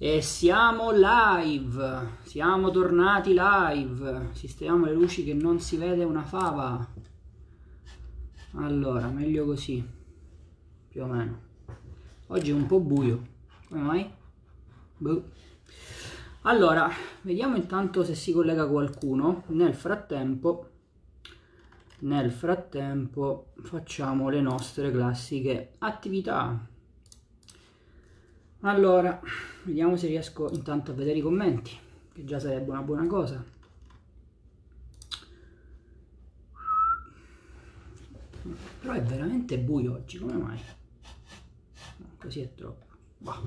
E siamo live, siamo tornati live, sistemiamo le luci che non si vede una fava. Allora, meglio così, più o meno. Oggi è un po' buio, come mai? Buh. Allora, vediamo intanto se si collega qualcuno. Nel frattempo facciamo le nostre classiche attività. Allora, vediamo se riesco intanto a vedere i commenti, che già sarebbe una buona cosa. Però è veramente buio oggi, come mai? Così è troppo. Bah,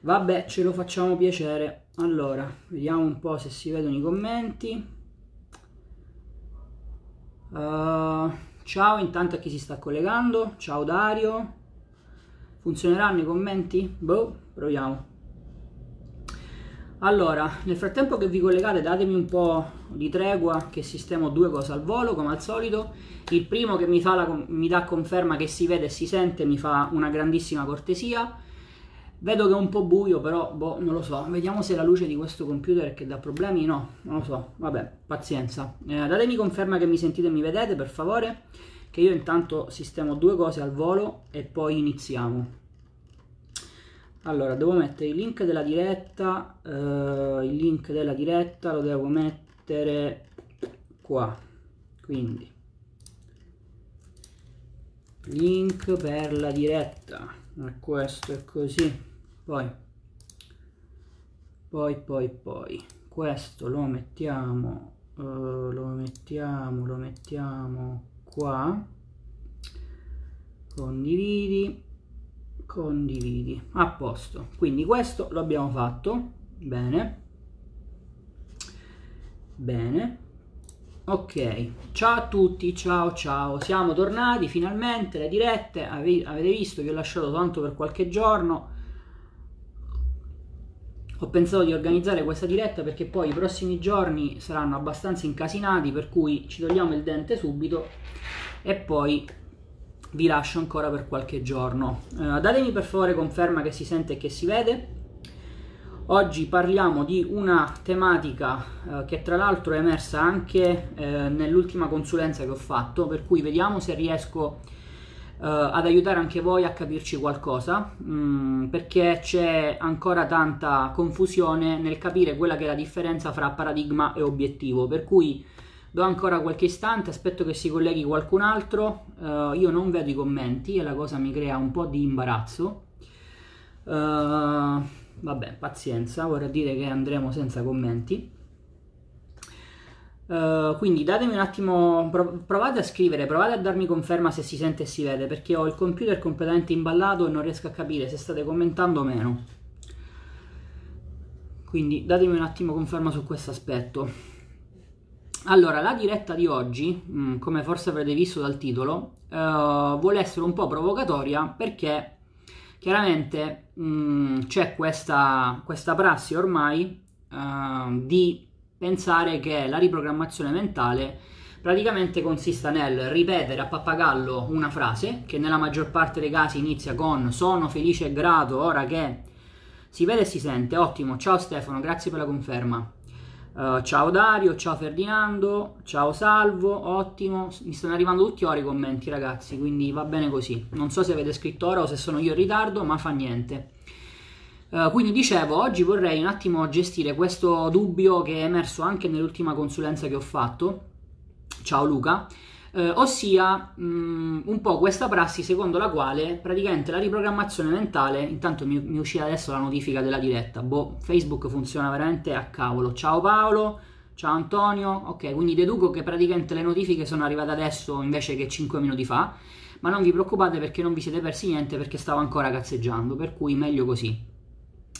vabbè, ce lo facciamo piacere. Allora, vediamo un po' se si vedono i commenti. Ciao intanto a chi si sta collegando. Ciao Dario. Funzioneranno i commenti? Boh, proviamo. Allora, nel frattempo che vi collegate datemi un po' di tregua che sistemo due cose al volo, come al solito. Il primo che mi dà conferma che si vede e si sente, mi fa una grandissima cortesia. Vedo che è un po' buio, però boh, non lo so. Vediamo se la luce di questo computer che dà problemi, no, non lo so. Vabbè, pazienza. Datemi conferma che mi sentite e mi vedete, per favore, che io intanto sistemo due cose al volo e poi iniziamo. Allora, devo mettere il link della diretta, lo devo mettere qua, quindi link per la diretta, questo è così, poi questo lo mettiamo qua, condividi, a posto. Quindi questo lo abbiamo fatto bene, ok. Ciao a tutti, ciao, siamo tornati finalmente. Le dirette, avete visto, vi ho lasciato tanto per qualche giorno. Ho pensato di organizzare questa diretta perché poi i prossimi giorni saranno abbastanza incasinati, per cui ci togliamo il dente subito e poi vi lascio ancora per qualche giorno. Datemi per favore conferma che si sente e che si vede. Oggi parliamo di una tematica che tra l'altro è emersa anche nell'ultima consulenza che ho fatto, per cui vediamo se riesco ad aiutare anche voi a capirci qualcosa, perché c'è ancora tanta confusione nel capire quella che è la differenza fra paradigma e obiettivo, per cui do ancora qualche istante, aspetto che si colleghi qualcun altro. Io non vedo i commenti e la cosa mi crea un po' di imbarazzo. Vabbè, pazienza, vorrà dire che andremo senza commenti. Quindi datemi un attimo, provate a scrivere, provate a darmi conferma se si sente e si vede, perché ho il computer completamente imballato e non riesco a capire se state commentando o meno, quindi datemi un attimo conferma su questo aspetto. Allora, la diretta di oggi, come forse avrete visto dal titolo, vuole essere un po' provocatoria, perché chiaramente c'è questa prassi ormai di pensare che la riprogrammazione mentale praticamente consista nel ripetere a pappagallo una frase che nella maggior parte dei casi inizia con sono felice e grato ora che si vede e si sente. Ottimo, ciao Stefano, grazie per la conferma. Ciao Dario, ciao Ferdinando, ciao Salvo, ottimo. Mi stanno arrivando tutti ora i commenti, ragazzi, quindi va bene così. Non so se avete scritto ora o se sono io in ritardo, ma fa niente. Quindi dicevo, oggi vorrei un attimo gestire questo dubbio che è emerso anche nell'ultima consulenza che ho fatto, ciao Luca, ossia un po' questa prassi secondo la quale praticamente la riprogrammazione mentale, intanto mi uscirà adesso la notifica della diretta, boh, Facebook funziona veramente a cavolo, ciao Paolo, ciao Antonio, ok, quindi deduco che praticamente le notifiche sono arrivate adesso invece che 5 minuti fa, ma non vi preoccupate perché non vi siete persi niente, perché stavo ancora cazzeggiando, per cui meglio così.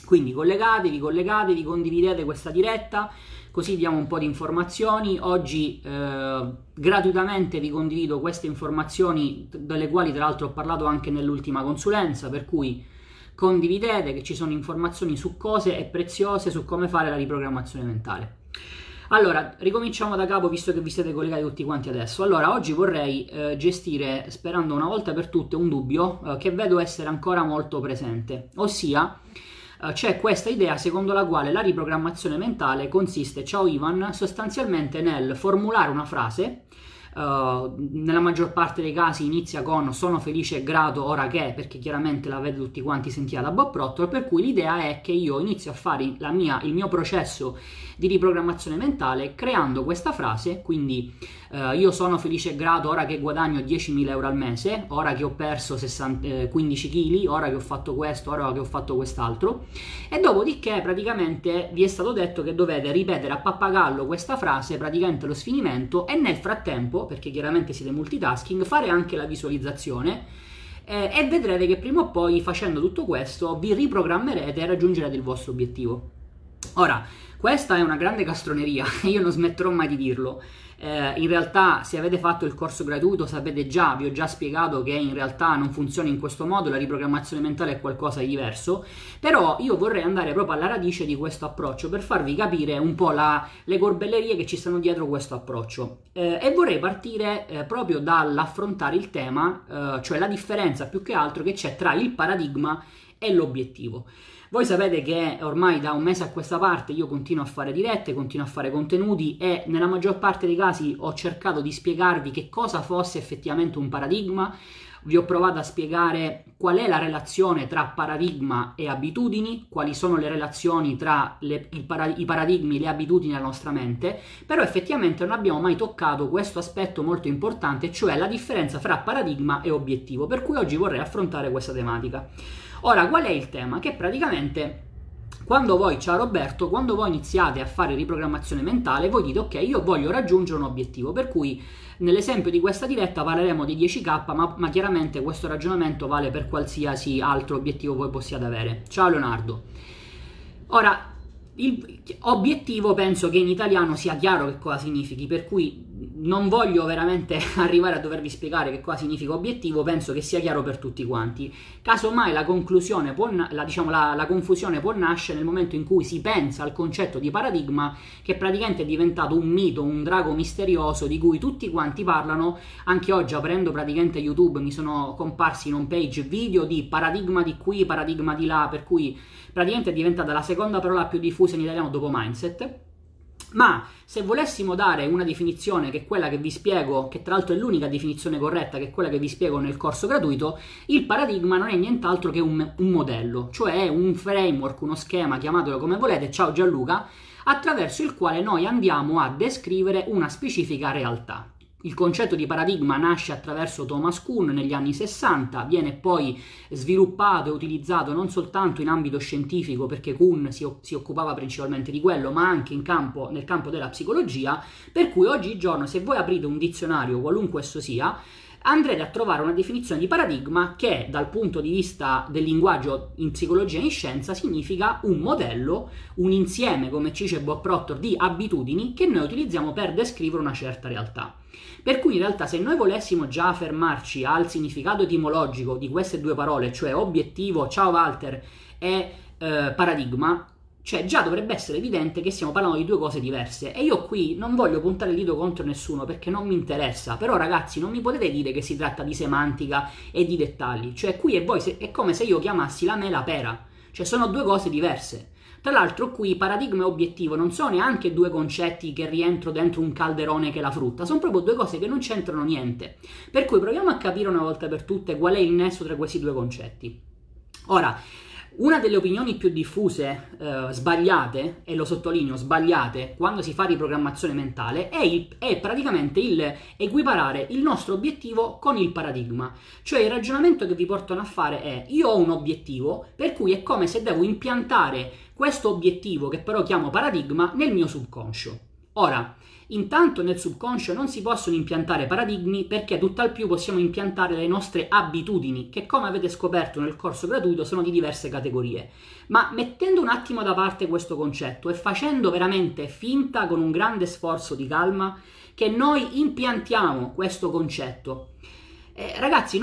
Quindi collegatevi, condividete questa diretta, così diamo un po' di informazioni. Oggi gratuitamente vi condivido queste informazioni, delle quali tra l'altro ho parlato anche nell'ultima consulenza, per cui condividete che ci sono informazioni su cose e preziose su come fare la riprogrammazione mentale. Allora, ricominciamo da capo visto che vi siete collegati tutti quanti adesso. Allora, oggi vorrei gestire, sperando una volta per tutte, un dubbio che vedo essere ancora molto presente, ossia c'è questa idea secondo la quale la riprogrammazione mentale consiste, ciao Ivan, sostanzialmente nel formulare una frase. Nella maggior parte dei casi inizia con sono felice e grato ora che, perché chiaramente l'avete tutti quanti sentita da Bob Proctor, per cui l'idea è che io inizio a fare il mio processo di riprogrammazione mentale creando questa frase, quindi io sono felice e grato ora che guadagno 10.000 euro al mese, ora che ho perso 15 kg, ora che ho fatto questo, ora che ho fatto quest'altro, e dopodiché praticamente vi è stato detto che dovete ripetere a pappagallo questa frase praticamente allo sfinimento, e nel frattempo, perché chiaramente siete multitasking, fare anche la visualizzazione e vedrete che prima o poi facendo tutto questo vi riprogrammerete e raggiungerete il vostro obiettivo. Ora, questa è una grande castroneria, io non smetterò mai di dirlo. In realtà, se avete fatto il corso gratuito sapete già, vi ho già spiegato che in realtà non funziona in questo modo, la riprogrammazione mentale è qualcosa di diverso, però io vorrei andare proprio alla radice di questo approccio per farvi capire un po' le corbellerie che ci stanno dietro questo approccio, e vorrei partire proprio dall'affrontare il tema, cioè la differenza più che altro che c'è tra il paradigma e l'obiettivo. Voi sapete che ormai da un mese a questa parte io continuo a fare dirette, continuo a fare contenuti e nella maggior parte dei casi ho cercato di spiegarvi che cosa fosse effettivamente un paradigma, vi ho provato a spiegare qual è la relazione tra paradigma e abitudini, quali sono le relazioni tra i paradigmi e le abitudini della nostra mente, però effettivamente non abbiamo mai toccato questo aspetto molto importante, cioè la differenza fra paradigma e obiettivo, per cui oggi vorrei affrontare questa tematica. Ora, qual è il tema? Che praticamente quando voi iniziate a fare riprogrammazione mentale, voi dite ok, io voglio raggiungere un obiettivo, per cui nell'esempio di questa diretta parleremo di 10k, ma chiaramente questo ragionamento vale per qualsiasi altro obiettivo voi possiate avere. Ciao Leonardo. Ora, obiettivo penso che in italiano sia chiaro che cosa significhi, per cui non voglio veramente arrivare a dovervi spiegare che cosa significa obiettivo, penso che sia chiaro per tutti quanti. Casomai la confusione può nascere nel momento in cui si pensa al concetto di paradigma, che praticamente è diventato un mito, un drago misterioso di cui tutti quanti parlano. Anche oggi, aprendo praticamente YouTube, mi sono comparsi in home page video di paradigma di qui, paradigma di là, per cui praticamente è diventata la seconda parola più diffusa in italiano dopo mindset. Ma se volessimo dare una definizione, che è quella che vi spiego, che tra l'altro è l'unica definizione corretta, che è quella che vi spiego nel corso gratuito, il paradigma non è nient'altro che un modello, cioè un framework, uno schema, chiamatelo come volete, ciao Gianluca, attraverso il quale noi andiamo a descrivere una specifica realtà. Il concetto di paradigma nasce attraverso Thomas Kuhn negli anni 60, viene poi sviluppato e utilizzato non soltanto in ambito scientifico, perché Kuhn si occupava principalmente di quello, ma anche nel campo della psicologia, per cui oggigiorno se voi aprite un dizionario, qualunque esso sia, andrete a trovare una definizione di paradigma che dal punto di vista del linguaggio in psicologia e in scienza significa un modello, un insieme, come ci dice Bob Proctor, di abitudini che noi utilizziamo per descrivere una certa realtà. Per cui in realtà se noi volessimo già fermarci al significato etimologico di queste due parole, cioè obiettivo, ciao Walter, e paradigma, cioè già dovrebbe essere evidente che stiamo parlando di due cose diverse, e io qui non voglio puntare il dito contro nessuno perché non mi interessa, però ragazzi non mi potete dire che si tratta di semantica e di dettagli, cioè qui è come se io chiamassi la mela pera, cioè sono due cose diverse. Tra l'altro qui paradigma e obiettivo non sono neanche due concetti che rientrano dentro un calderone che è la frutta, sono proprio due cose che non c'entrano niente, per cui proviamo a capire una volta per tutte qual è il nesso tra questi due concetti. Ora, una delle opinioni più diffuse, sbagliate, e lo sottolineo, sbagliate, quando si fa riprogrammazione mentale, è praticamente il equiparare il nostro obiettivo con il paradigma. Cioè il ragionamento che vi portano a fare è, io ho un obiettivo, per cui è come se devo impiantare questo obiettivo, che però chiamo paradigma, nel mio subconscio. Ora, intanto nel subconscio non si possono impiantare paradigmi, perché tutt'al più possiamo impiantare le nostre abitudini, che come avete scoperto nel corso gratuito sono di diverse categorie. Ma mettendo un attimo da parte questo concetto e facendo veramente finta, con un grande sforzo di calma, che noi impiantiamo questo concetto, ragazzi,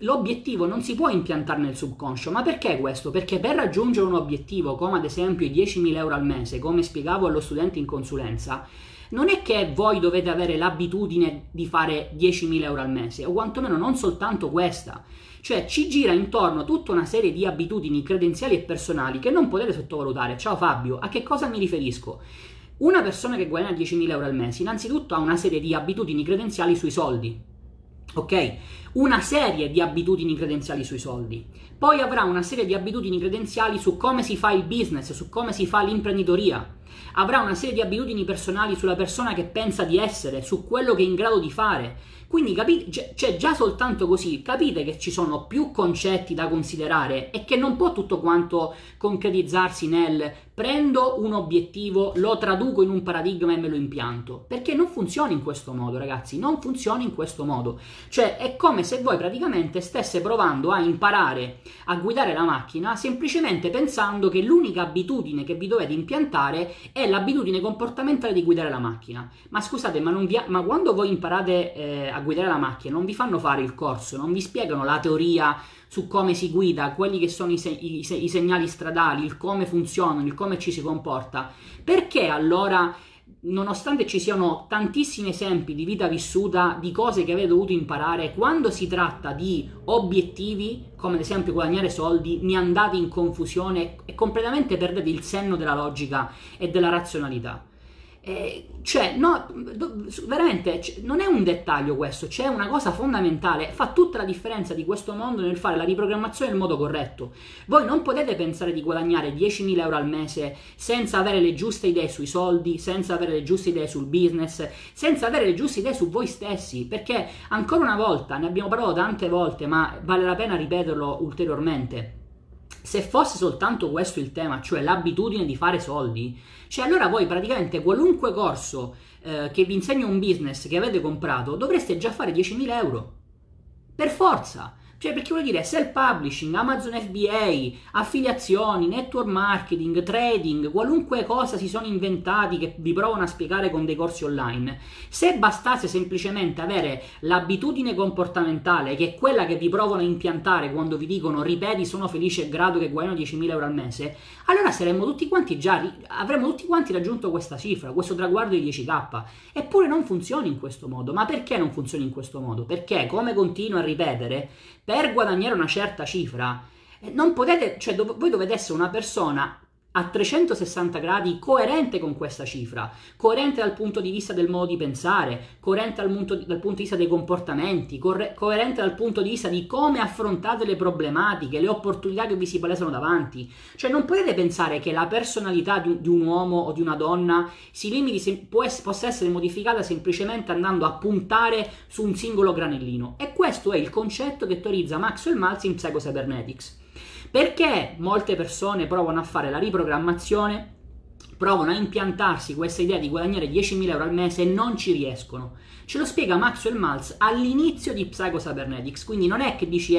l'obiettivo non si può impiantare nel subconscio. Ma perché questo? Perché per raggiungere un obiettivo come ad esempio i 10.000 euro al mese, come spiegavo allo studente in consulenza, non è che voi dovete avere l'abitudine di fare 10.000 euro al mese, o quantomeno non soltanto questa. Cioè ci gira intorno tutta una serie di abitudini credenziali e personali che non potete sottovalutare. Ciao Fabio, a che cosa mi riferisco? Una persona che guadagna 10.000 euro al mese innanzitutto ha una serie di abitudini credenziali sui soldi, ok? Una serie di abitudini credenziali sui soldi. Poi avrà una serie di abitudini credenziali su come si fa il business, su come si fa l'imprenditoria. Avrà una serie di abitudini personali sulla persona che pensa di essere, su quello che è in grado di fare. Quindi capite, cioè già soltanto così capite che ci sono più concetti da considerare e che non può tutto quanto concretizzarsi nel prendo un obiettivo, lo traduco in un paradigma e me lo impianto, perché non funziona in questo modo, ragazzi, non funziona in questo modo. Cioè è come se voi praticamente stesse provando a imparare a guidare la macchina semplicemente pensando che l'unica abitudine che vi dovete impiantare è l'abitudine comportamentale di guidare la macchina. Ma scusate, ma quando voi imparate a guidare la macchina non vi fanno fare il corso, non vi spiegano la teoria su come si guida, quelli che sono i segnali stradali, il come funzionano, il come ci si comporta. Perché allora, nonostante ci siano tantissimi esempi di vita vissuta, di cose che avete dovuto imparare, quando si tratta di obiettivi, come ad esempio guadagnare soldi, ne andate in confusione e completamente perdete il senno della logica e della razionalità? Cioè, no, veramente non è un dettaglio questo, c'è una cosa fondamentale, fa tutta la differenza di questo mondo nel fare la riprogrammazione nel modo corretto. Voi non potete pensare di guadagnare 10.000 euro al mese senza avere le giuste idee sui soldi, senza avere le giuste idee sul business, senza avere le giuste idee su voi stessi, perché ancora una volta, ne abbiamo parlato tante volte ma vale la pena ripeterlo ulteriormente, se fosse soltanto questo il tema, cioè l'abitudine di fare soldi, cioè allora voi praticamente qualunque corso che vi insegna un business che avete comprato dovreste già fare 10.000 euro, per forza. Cioè, perché vuol dire self-publishing, Amazon FBA, affiliazioni, network marketing, trading, qualunque cosa si sono inventati che vi provano a spiegare con dei corsi online. Se bastasse semplicemente avere l'abitudine comportamentale, che è quella che vi provano a impiantare quando vi dicono ripeti sono felice e grato che guadagno 10.000 euro al mese, allora saremmo tutti quanti avremmo tutti quanti raggiunto questa cifra, questo traguardo di 10.000. Eppure non funziona in questo modo. Ma perché non funziona in questo modo? Perché, come continuo a ripetere, per guadagnare una certa cifra, non potete, cioè voi dovete essere una persona a 360 gradi coerente con questa cifra, coerente dal punto di vista del modo di pensare, coerente dal punto di vista dei comportamenti, coerente dal punto di vista di come affrontate le problematiche, le opportunità che vi si palesano davanti. Cioè non potete pensare che la personalità di un uomo o di una donna si limiti, possa essere modificata semplicemente andando a puntare su un singolo granellino. E questo è il concetto che teorizza Maxwell Maltz in Psycho-Cybernetics. Perché molte persone provano a fare la riprogrammazione, provano a impiantarsi questa idea di guadagnare 10.000 euro al mese e non ci riescono? Ce lo spiega Maxwell Maltz all'inizio di Psycho-Cybernetics, quindi non è che dici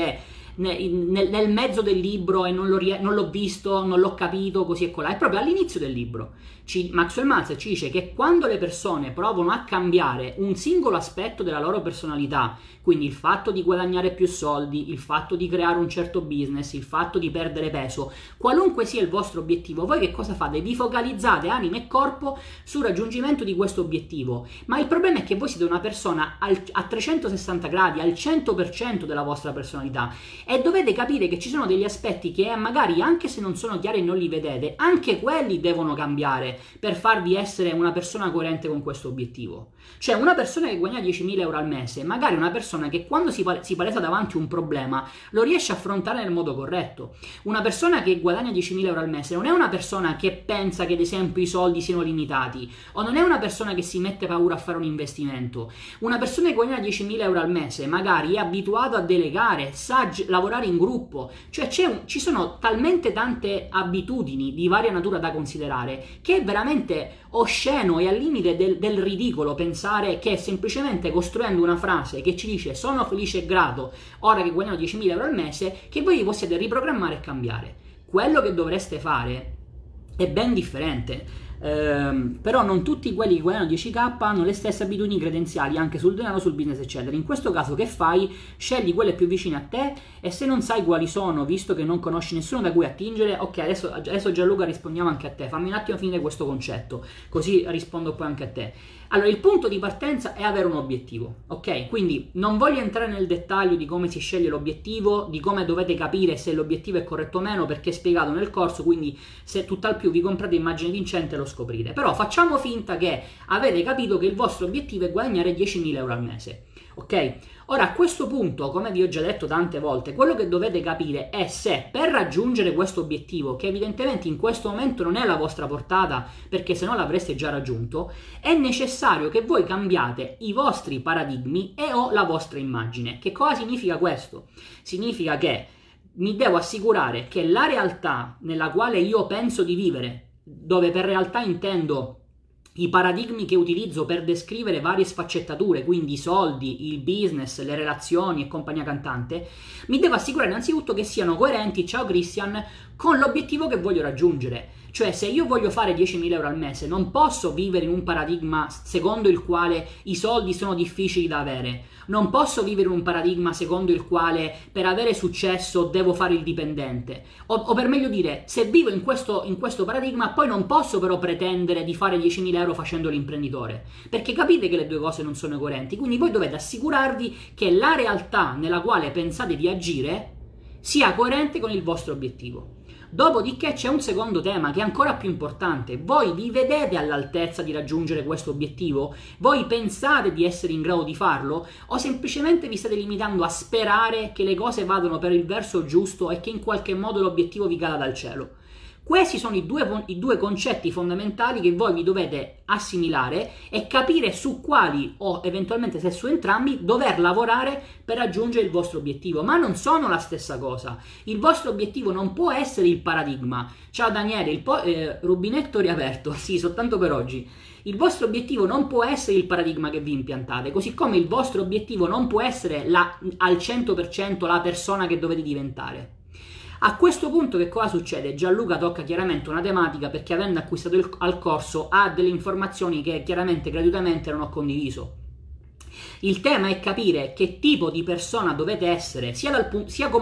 nel mezzo del libro e non l'ho visto, non l'ho capito, così e colà. È proprio all'inizio del libro. Maxwell Maltz ci dice che quando le persone provano a cambiare un singolo aspetto della loro personalità, quindi il fatto di guadagnare più soldi, il fatto di creare un certo business, il fatto di perdere peso, qualunque sia il vostro obiettivo, voi che cosa fate? Vi focalizzate anima e corpo sul raggiungimento di questo obiettivo. Ma il problema è che voi siete una persona a 360 gradi, al 100% della vostra personalità, e dovete capire che ci sono degli aspetti che magari, anche se non sono chiari e non li vedete, anche quelli devono cambiare per farvi essere una persona coerente con questo obiettivo. Cioè una persona che guadagna 10.000 euro al mese, magari una persona che quando si palesa davanti un problema lo riesce a affrontare nel modo corretto. Una persona che guadagna 10.000 euro al mese non è una persona che pensa che ad esempio i soldi siano limitati, o non è una persona che si mette paura a fare un investimento. Una persona che guadagna 10.000 euro al mese magari è abituato a delegare, sa lavorare in gruppo. Cioè ci sono talmente tante abitudini di varia natura da considerare che è veramente osceno e al limite del ridicolo pensare che semplicemente costruendo una frase che ci dice sono felice e grato ora che guadagno 10.000 euro al mese, che voi possiate riprogrammare e cambiare. Quello che dovreste fare è ben differente. Però non tutti quelli che guadagnano 10k hanno le stesse abitudini credenziali anche sul denaro, sul business eccetera. In questo caso che fai? Scegli quelle più vicine a te, e se non sai quali sono, visto che non conosci nessuno da cui attingere, ok, adesso Gianluca rispondiamo anche a te, fammi un attimo finire questo concetto così rispondo poi anche a te. Allora, il punto di partenza è avere un obiettivo, ok? Quindi non voglio entrare nel dettaglio di come si sceglie l'obiettivo, di come dovete capire se l'obiettivo è corretto o meno, perché è spiegato nel corso, quindi se tutt'al più vi comprate Immagine Vincente lo scoprire. Però facciamo finta che avete capito che il vostro obiettivo è guadagnare 10.000 euro al mese, ok? Ora, a questo punto, come vi ho già detto tante volte, quello che dovete capire è se per raggiungere questo obiettivo, che evidentemente in questo momento non è alla vostra portata, perché se no l'avreste già raggiunto, è necessario che voi cambiate i vostri paradigmi e o la vostra immagine. Che cosa significa questo? Significa che mi devo assicurare che la realtà nella quale io penso di vivere, dove per realtà intendo i paradigmi che utilizzo per descrivere varie sfaccettature, quindi i soldi, il business, le relazioni e compagnia cantante, mi devo assicurare innanzitutto che siano coerenti, ciao Christian, con l'obiettivo che voglio raggiungere. Cioè, se io voglio fare 10.000 euro al mese, non posso vivere in un paradigma secondo il quale i soldi sono difficili da avere, non posso vivere in un paradigma secondo il quale per avere successo devo fare il dipendente, o per meglio dire, se vivo in questo paradigma poi non posso però pretendere di fare 10.000 euro facendo l'imprenditore, perché capite che le due cose non sono coerenti. Quindi voi dovete assicurarvi che la realtà nella quale pensate di agire sia coerente con il vostro obiettivo. Dopodiché c'è un secondo tema che è ancora più importante. Voi vi vedete all'altezza di raggiungere questo obiettivo? Voi pensate di essere in grado di farlo? O semplicemente vi state limitando a sperare che le cose vadano per il verso giusto e che in qualche modo l'obiettivo vi cada dal cielo? Questi sono i due concetti fondamentali che voi vi dovete assimilare e capire su quali, o eventualmente se su entrambi, dover lavorare per raggiungere il vostro obiettivo. Ma non sono la stessa cosa. Il vostro obiettivo non può essere il paradigma. Ciao Daniele, rubinetto riaperto, sì, soltanto per oggi. Il vostro obiettivo non può essere il paradigma che vi impiantate, così come il vostro obiettivo non può essere al 100% la persona che dovete diventare. A questo punto che cosa succede? Gianluca tocca chiaramente una tematica, perché avendo acquistato al corso ha delle informazioni che chiaramente gratuitamente non ho condiviso. Il tema è capire che tipo di persona dovete essere,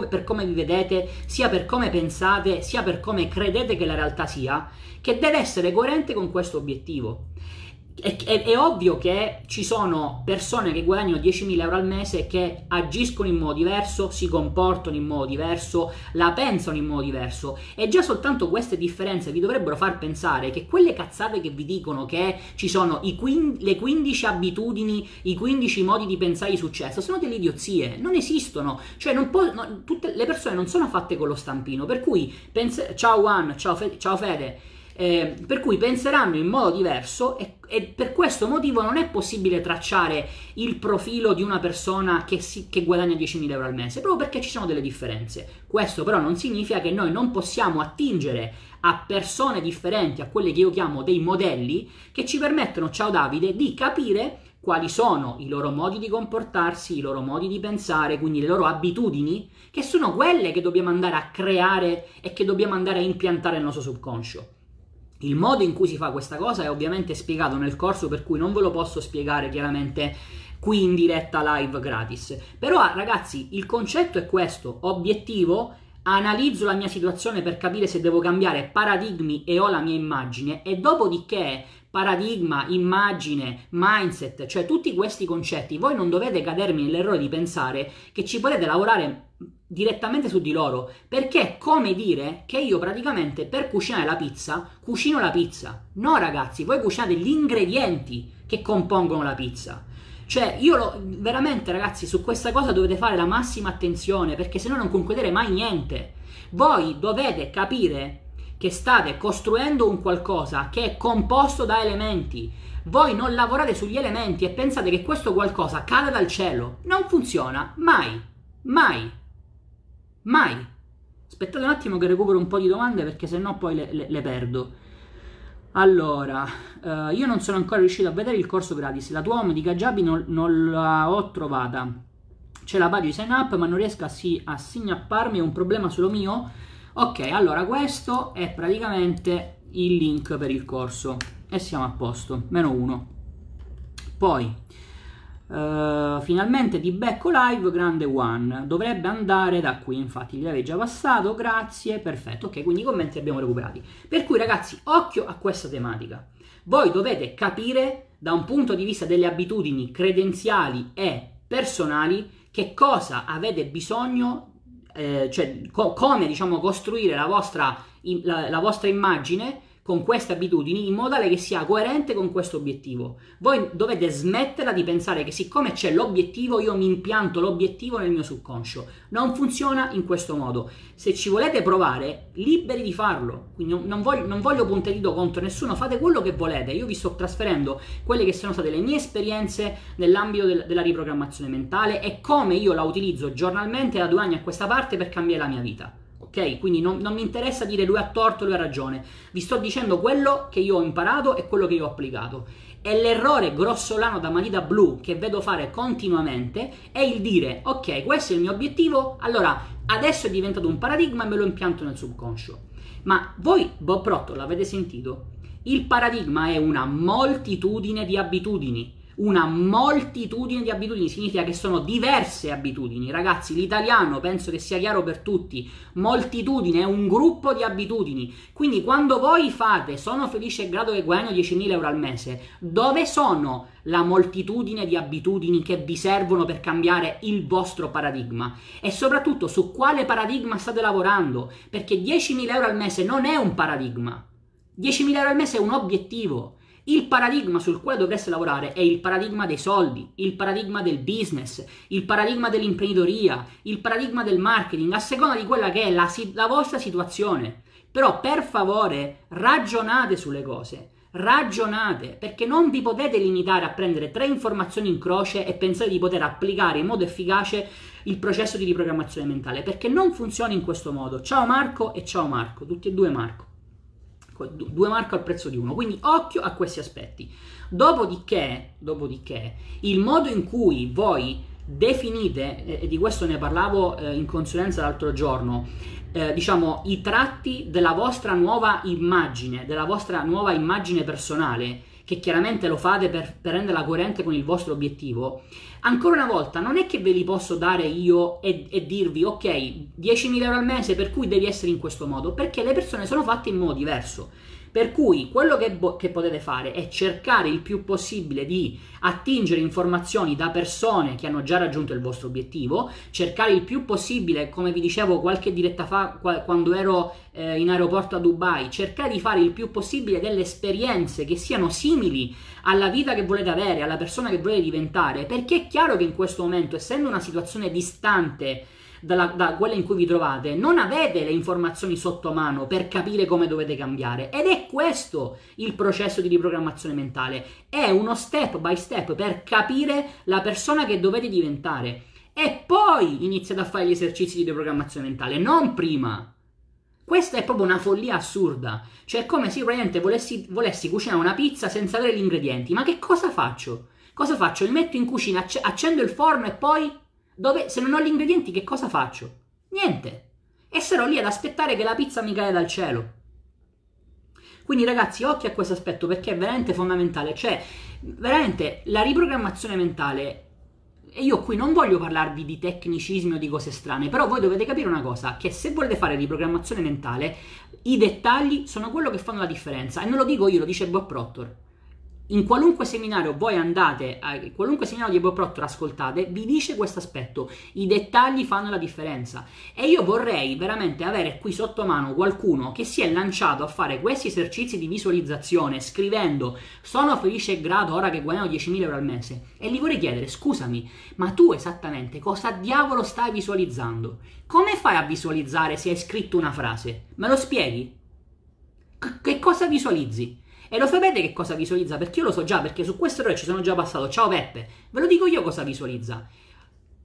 per come vi vedete, sia per come pensate, sia per come credete che la realtà sia, che deve essere coerente con questo obiettivo. È ovvio che ci sono persone che guadagnano 10.000 euro al mese che agiscono in modo diverso, si comportano in modo diverso, la pensano in modo diverso, e già soltanto queste differenze vi dovrebbero far pensare che quelle cazzate che vi dicono che ci sono le 15 abitudini, i 15 modi di pensare di successo, sono delle idiozie, non esistono. Cioè tutte le persone non sono fatte con lo stampino, per cui ciao Juan, ciao Fede. Per cui penseranno in modo diverso, e per questo motivo non è possibile tracciare il profilo di una persona che guadagna 10.000 euro al mese, proprio perché ci sono delle differenze. Questo però non significa che noi non possiamo attingere a persone differenti, a quelle che io chiamo dei modelli, che ci permettono, ciao Davide, di capire quali sono i loro modi di comportarsi, i loro modi di pensare, quindi le loro abitudini, che sono quelle che dobbiamo andare a creare e che dobbiamo andare a impiantare nel nostro subconscio. Il modo in cui si fa questa cosa è ovviamente spiegato nel corso, per cui non ve lo posso spiegare chiaramente qui in diretta live gratis. Però ragazzi, il concetto è questo: obiettivo, analizzo la mia situazione per capire se devo cambiare paradigmi e ho la mia immagine, e dopodiché paradigma, immagine, mindset, cioè tutti questi concetti, voi non dovete cadermi nell'errore di pensare che ci potete lavorare direttamente su di loro, perché è come dire che io praticamente per cucinare la pizza cucino la pizza. No ragazzi, voi cucinate gli ingredienti che compongono la pizza. Cioè veramente ragazzi, su questa cosa dovete fare la massima attenzione, perché se no non concludete mai niente. Voi dovete capire che state costruendo un qualcosa che è composto da elementi. Voi non lavorate sugli elementi e pensate che questo qualcosa cada dal cielo. Non funziona mai, mai, mai. Aspettate un attimo che recupero un po' di domande, perché sennò poi le perdo. Allora, io non sono ancora riuscito a vedere il corso gratis. La tua home di Kajabi non la ho trovata. C'è la pagina di sign up, ma non riesco a segnapparmi, è un problema solo mio. Ok, allora questo è praticamente il link per il corso e siamo a posto, -1. Poi finalmente ti becco live, grande One, dovrebbe andare da qui, infatti gli avevi già passato, grazie, perfetto, ok, quindi i commenti li abbiamo recuperati. Per cui ragazzi, occhio a questa tematica, voi dovete capire da un punto di vista delle abitudini credenziali e personali che cosa avete bisogno, cioè come diciamo costruire la vostra immagine con queste abitudini in modo tale che sia coerente con questo obiettivo. Voi dovete smetterla di pensare che siccome c'è l'obiettivo io mi impianto l'obiettivo nel mio subconscio. Non funziona in questo modo. Se ci volete provare, liberi di farlo. Quindi non voglio puntare il dito contro nessuno, fate quello che volete. Io vi sto trasferendo quelle che sono state le mie esperienze nell'ambito della riprogrammazione mentale e come io la utilizzo giornalmente da 2 anni a questa parte per cambiare la mia vita. Ok, quindi non mi interessa dire lui ha torto, lui ha ragione, vi sto dicendo quello che io ho imparato e quello che io ho applicato. E l'errore grossolano da matita blu che vedo fare continuamente è il dire ok, questo è il mio obiettivo, allora adesso è diventato un paradigma e me lo impianto nel subconscio. Ma voi Bob Proctor l'avete sentito? Il paradigma è una moltitudine di abitudini. Una moltitudine di abitudini significa che sono diverse abitudini. Ragazzi, l'italiano penso che sia chiaro per tutti. Moltitudine è un gruppo di abitudini. Quindi quando voi fate sono felice e grato che guadagno 10.000 euro al mese, dove sono la moltitudine di abitudini che vi servono per cambiare il vostro paradigma? E soprattutto su quale paradigma state lavorando? Perché 10.000 euro al mese non è un paradigma. 10.000 euro al mese è un obiettivo. Il paradigma sul quale dovreste lavorare è il paradigma dei soldi, il paradigma del business, il paradigma dell'imprenditoria, il paradigma del marketing, a seconda di quella che è la vostra situazione. Però per favore ragionate sulle cose, ragionate, perché non vi potete limitare a prendere 3 informazioni in croce e pensare di poter applicare in modo efficace il processo di riprogrammazione mentale, perché non funziona in questo modo. Ciao Marco e ciao Marco, tutti e due Marco. 2 Marco al prezzo di 1, quindi occhio a questi aspetti. Dopodiché il modo in cui voi definite, e di questo ne parlavo in consulenza l'altro giorno, diciamo i tratti della vostra nuova immagine personale, che chiaramente lo fate per renderla coerente con il vostro obiettivo, ancora una volta non è che ve li posso dare io e dirvi ok, 10.000 euro al mese per cui devi essere in questo modo, perché le persone sono fatte in modo diverso. Per cui quello che potete fare è cercare il più possibile di attingere informazioni da persone che hanno già raggiunto il vostro obiettivo, cercare il più possibile, come vi dicevo qualche diretta fa quando ero in aeroporto a Dubai, cercare di fare il più possibile delle esperienze che siano simili alla vita che volete avere, alla persona che volete diventare, perché è chiaro che in questo momento, essendo una situazione distante da quella in cui vi trovate, non avete le informazioni sotto mano per capire come dovete cambiare, ed è questo il processo di riprogrammazione mentale, è uno step by step per capire la persona che dovete diventare e poi iniziate a fare gli esercizi di riprogrammazione mentale, non prima. Questa è proprio una follia assurda, cioè è come se praticamente volessi cucinare una pizza senza avere gli ingredienti. Ma che cosa faccio? Cosa faccio? Mi metto in cucina, accendo il forno e poi... se non ho gli ingredienti che cosa faccio? Niente. E sarò lì ad aspettare che la pizza mi caia dal cielo. Quindi ragazzi, occhio a questo aspetto perché è veramente fondamentale. Cioè, veramente, la riprogrammazione mentale... E io qui non voglio parlarvi di tecnicismi o di cose strane, però voi dovete capire una cosa, che se volete fare riprogrammazione mentale, i dettagli sono quello che fanno la differenza. E non lo dico io, lo dice Bob Proctor. In qualunque seminario voi andate, qualunque seminario di Bob Proctor ascoltate, vi dice questo aspetto, i dettagli fanno la differenza. E io vorrei veramente avere qui sotto mano qualcuno che si è lanciato a fare questi esercizi di visualizzazione scrivendo sono felice e grato ora che guadagno 10.000 euro al mese, e gli vorrei chiedere scusami, ma tu esattamente cosa diavolo stai visualizzando? Come fai a visualizzare se hai scritto una frase? Me lo spieghi? Che cosa visualizzi? E lo sapete che cosa visualizza? Perché io lo so già, perché su questo errore ci sono già passato. Ciao Peppe, ve lo dico io cosa visualizza.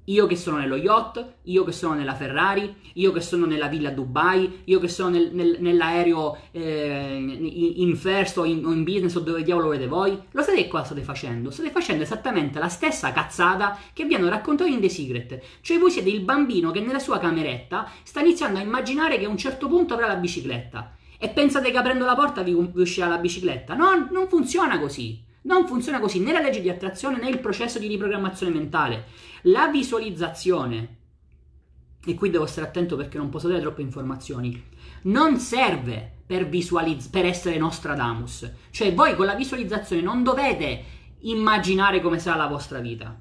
Io che sono nello yacht, io che sono nella Ferrari, io che sono nella villa a Dubai, io che sono nell'aereo in first o in business o dove diavolo volete voi. Lo sapete cosa state facendo? State facendo esattamente la stessa cazzata che vi hanno raccontato in The Secret. Cioè voi siete il bambino che nella sua cameretta sta iniziando a immaginare che a un certo punto avrà la bicicletta. e pensate che aprendo la porta vi uscirà la bicicletta. No, non funziona così. Non funziona così né la legge di attrazione né il processo di riprogrammazione mentale. La visualizzazione, e qui devo stare attento perché non posso dare troppe informazioni, non serve per essere Nostradamus. Cioè voi con la visualizzazione non dovete immaginare come sarà la vostra vita.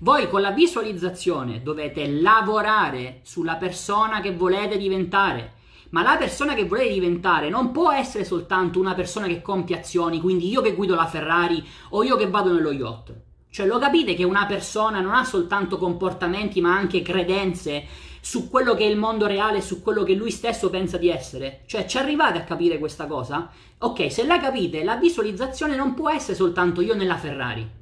Voi con la visualizzazione dovete lavorare sulla persona che volete diventare. Ma la persona che volete diventare non può essere soltanto una persona che compie azioni, quindi io che guido la Ferrari o io che vado nello yacht. Cioè lo capite che una persona non ha soltanto comportamenti ma anche credenze su quello che è il mondo reale, su quello che lui stesso pensa di essere? Cioè ci arrivate a capire questa cosa? Ok, se la capite, la visualizzazione non può essere soltanto io nella Ferrari.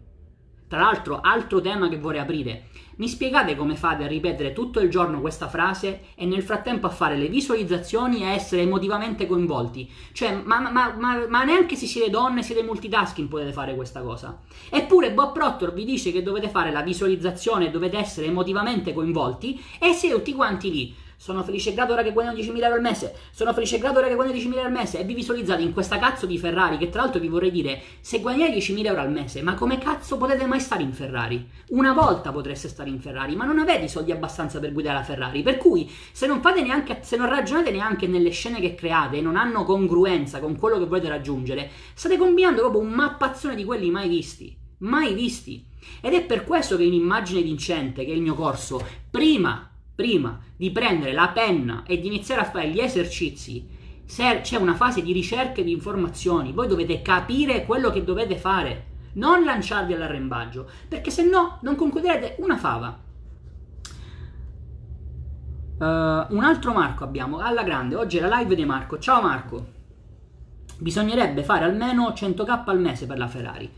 Tra l'altro, altro tema che vorrei aprire, mi spiegate come fate a ripetere tutto il giorno questa frase e nel frattempo a fare le visualizzazioni e a essere emotivamente coinvolti? Cioè, ma neanche se siete donne, siete multitasking, potete fare questa cosa. Eppure Bob Proctor vi dice che dovete fare la visualizzazione, dovete essere emotivamente coinvolti e siete tutti quanti lì. Sono felice e grato ora che guadagno 10.000 euro al mese. Sono felice e grato ora che guadagno 10.000 euro al mese. E vi visualizzate in questa cazzo di Ferrari. Che tra l'altro vi vorrei dire, se guadagnate 10.000 euro al mese, ma come cazzo potete mai stare in Ferrari? Una volta potreste stare in Ferrari, ma non avete i soldi abbastanza per guidare la Ferrari. Per cui se non ragionate neanche nelle scene che create, non hanno congruenza con quello che volete raggiungere, state combinando proprio un mappazzone di quelli mai visti. Mai visti. Ed è per questo che in Immagine Vincente, che è il mio corso, prima di prendere la penna e di iniziare a fare gli esercizi, c'è una fase di ricerca e di informazioni. Voi dovete capire quello che dovete fare, non lanciarvi all'arrembaggio, perché se no non concluderete una fava. Un altro Marco abbiamo, alla grande, oggi è la live di Marco. Ciao Marco, bisognerebbe fare almeno 100.000 al mese per la Ferrari.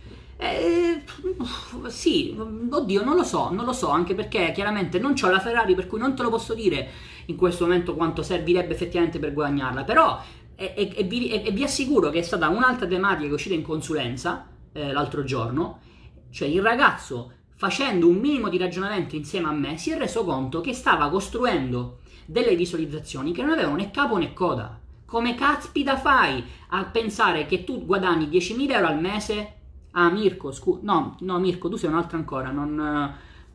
Sì, oddio, non lo so, anche perché chiaramente non c'ho la Ferrari, per cui non te lo posso dire in questo momento quanto servirebbe effettivamente per guadagnarla, però vi assicuro che è stata un'altra tematica che è uscita in consulenza l'altro giorno. Cioè il ragazzo, facendo un minimo di ragionamento insieme a me, si è reso conto che stava costruendo delle visualizzazioni che non avevano né capo né coda. Come caspita fai a pensare che tu guadagni 10.000 euro al mese? Ah Mirko, scusa, no Mirko, tu sei un'altra ancora,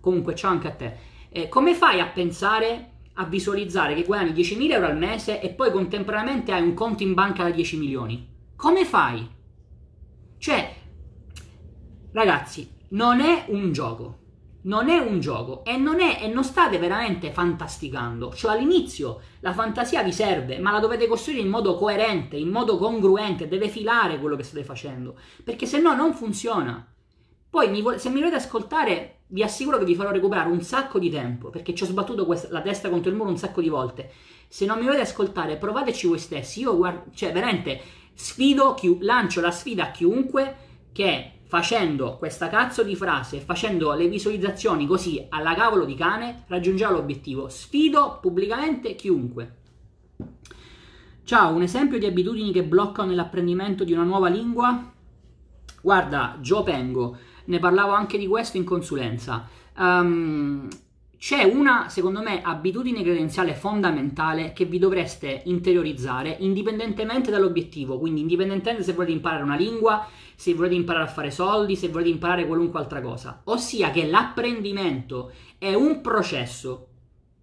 comunque ciao anche a te. Come fai a pensare, a visualizzare che guadagni 10.000 euro al mese e poi contemporaneamente hai un conto in banca da 10 milioni? Come fai? Cioè, ragazzi, non è un gioco, e non state veramente fantasticando. Cioè all'inizio la fantasia vi serve, ma la dovete costruire in modo coerente, in modo congruente, deve filare quello che state facendo, perché se no non funziona. Poi se mi volete ascoltare vi assicuro che vi farò recuperare un sacco di tempo, perché ci ho sbattuto la testa contro il muro un sacco di volte. Se non mi volete ascoltare, provateci voi stessi. Io veramente sfido, lancio la sfida a chiunque che, facendo questa cazzo di frase, facendo le visualizzazioni così alla cavolo di cane, raggiungerà l'obiettivo. Sfido pubblicamente chiunque. Ciao, un esempio di abitudini che bloccano l'apprendimento di una nuova lingua? Guarda, Joe Pengo, ne parlavo anche di questo in consulenza. C'è una, secondo me, abitudine credenziale fondamentale che vi dovreste interiorizzare indipendentemente dall'obiettivo, quindi indipendentemente se volete imparare una lingua, se volete imparare a fare soldi, se volete imparare qualunque altra cosa, ossia che l'apprendimento è un processo,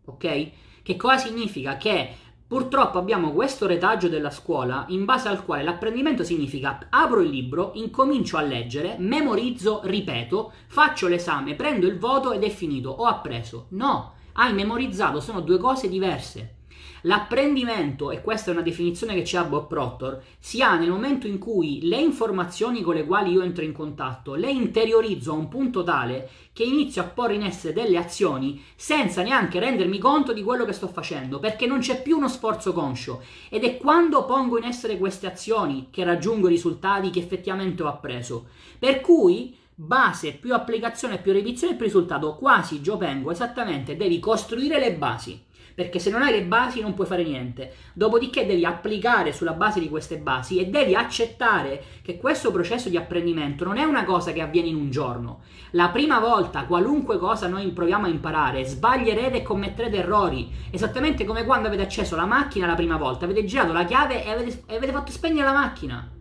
ok? Che cosa significa? Che purtroppo abbiamo questo retaggio della scuola in base al quale l'apprendimento significa apro il libro, incomincio a leggere, memorizzo, ripeto, faccio l'esame, prendo il voto ed è finito, ho appreso. No, hai memorizzato, sono due cose diverse. L'apprendimento, e questa è una definizione che c'è a Bob Proctor, si ha nel momento in cui le informazioni con le quali io entro in contatto le interiorizzo a un punto tale che inizio a porre in essere delle azioni senza neanche rendermi conto di quello che sto facendo, perché non c'è più uno sforzo conscio, ed è quando pongo in essere queste azioni che raggiungo i risultati che effettivamente ho appreso. Per cui base più applicazione più ripetizione più risultato, quasi Joe Pengo esattamente, devi costruire le basi. perché se non hai le basi non puoi fare niente. Dopodiché devi applicare sulla base di queste basi e devi accettare che questo processo di apprendimento non è una cosa che avviene in un giorno. La prima volta, qualunque cosa noi proviamo a imparare, sbaglierete e commetterete errori, esattamente come quando avete acceso la macchina la prima volta, avete girato la chiave e avete fatto spegnere la macchina.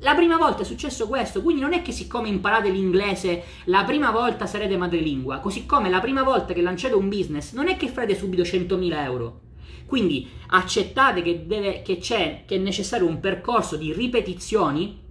La prima volta è successo questo, quindi non è che siccome imparate l'inglese la prima volta sarete madrelingua, così come la prima volta che lanciate un business non è che farete subito 100.000 euro. Quindi accettate che è necessario un percorso di ripetizioni,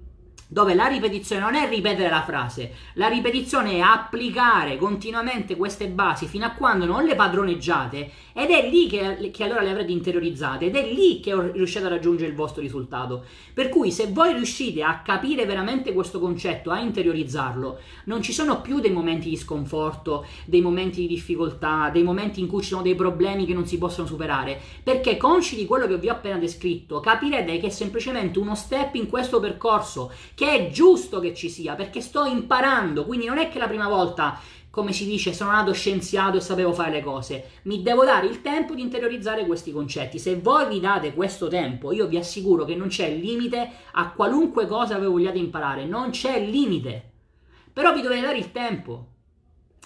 dove la ripetizione non è ripetere la frase, la ripetizione è applicare continuamente queste basi fino a quando non le padroneggiate, ed è lì che allora le avrete interiorizzate, ed è lì che riuscite a raggiungere il vostro risultato. Per cui se voi riuscite a capire veramente questo concetto, a interiorizzarlo, non ci sono più dei momenti di sconforto, dei momenti di difficoltà, dei momenti in cui ci sono dei problemi che non si possono superare, perché consci di quello che vi ho appena descritto, capirete che è semplicemente uno step in questo percorso, che è giusto che ci sia, perché sto imparando, quindi non è che la prima volta, come si dice, sono nato scienziato e sapevo fare le cose, mi devo dare il tempo di interiorizzare questi concetti. Se voi vi date questo tempo, io vi assicuro che non c'è limite a qualunque cosa voi vogliate imparare, non c'è limite, però vi dovete dare il tempo.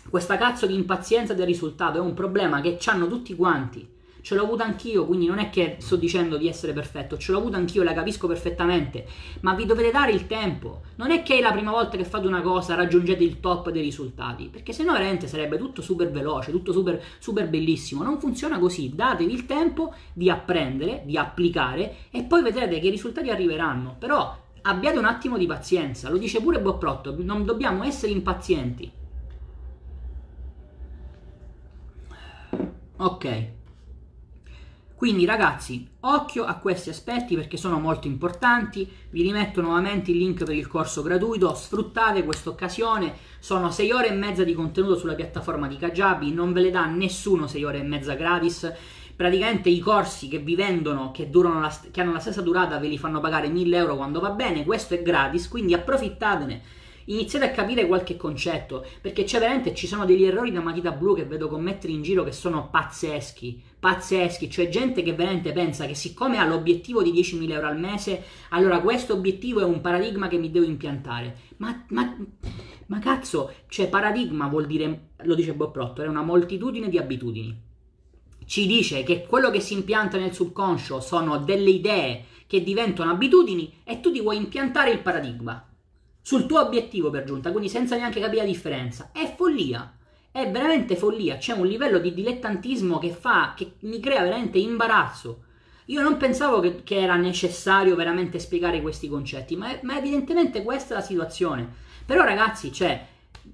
Questa cazzo di impazienza del risultato è un problema che hanno tutti quanti. Ce l'ho avuta anch'io, quindi non è che sto dicendo di essere perfetto, ce l'ho avuta anch'io, la capisco perfettamente, ma vi dovete dare il tempo. Non è che è la prima volta che fate una cosa raggiungete il top dei risultati, perché sennò veramente sarebbe tutto super veloce, tutto super, super bellissimo. Non funziona così, datevi il tempo di apprendere, di applicare, e poi vedrete che i risultati arriveranno, però abbiate un attimo di pazienza. Lo dice pure Bob Proctor, non dobbiamo essere impazienti. Ok. Quindi ragazzi, occhio a questi aspetti perché sono molto importanti. Vi rimetto nuovamente il link per il corso gratuito, sfruttate questa occasione. Sono 6 ore e mezza di contenuto sulla piattaforma di Kajabi, non ve le dà nessuno 6 ore e mezza gratis. Praticamente i corsi che vi vendono, che hanno la stessa durata, ve li fanno pagare 1000 euro quando va bene. Questo è gratis, quindi approfittatene. Iniziate a capire qualche concetto, perché c'è veramente, ci sono degli errori da matita blu che vedo commettere in giro che sono pazzeschi, pazzeschi. Cioè gente che veramente pensa che siccome ha l'obiettivo di 10.000 euro al mese, allora questo obiettivo è un paradigma che mi devo impiantare. Ma cazzo, cioè paradigma vuol dire, lo dice Bob Proctor, è una moltitudine di abitudini. Ci dice che quello che si impianta nel subconscio sono delle idee che diventano abitudini e tu ti vuoi impiantare il paradigma sul tuo obiettivo, per giunta, quindi senza neanche capire la differenza. È follia, è veramente follia. C'è un livello di dilettantismo che mi crea veramente imbarazzo. Io non pensavo che era necessario veramente spiegare questi concetti, ma evidentemente questa è la situazione. Però ragazzi, cioè,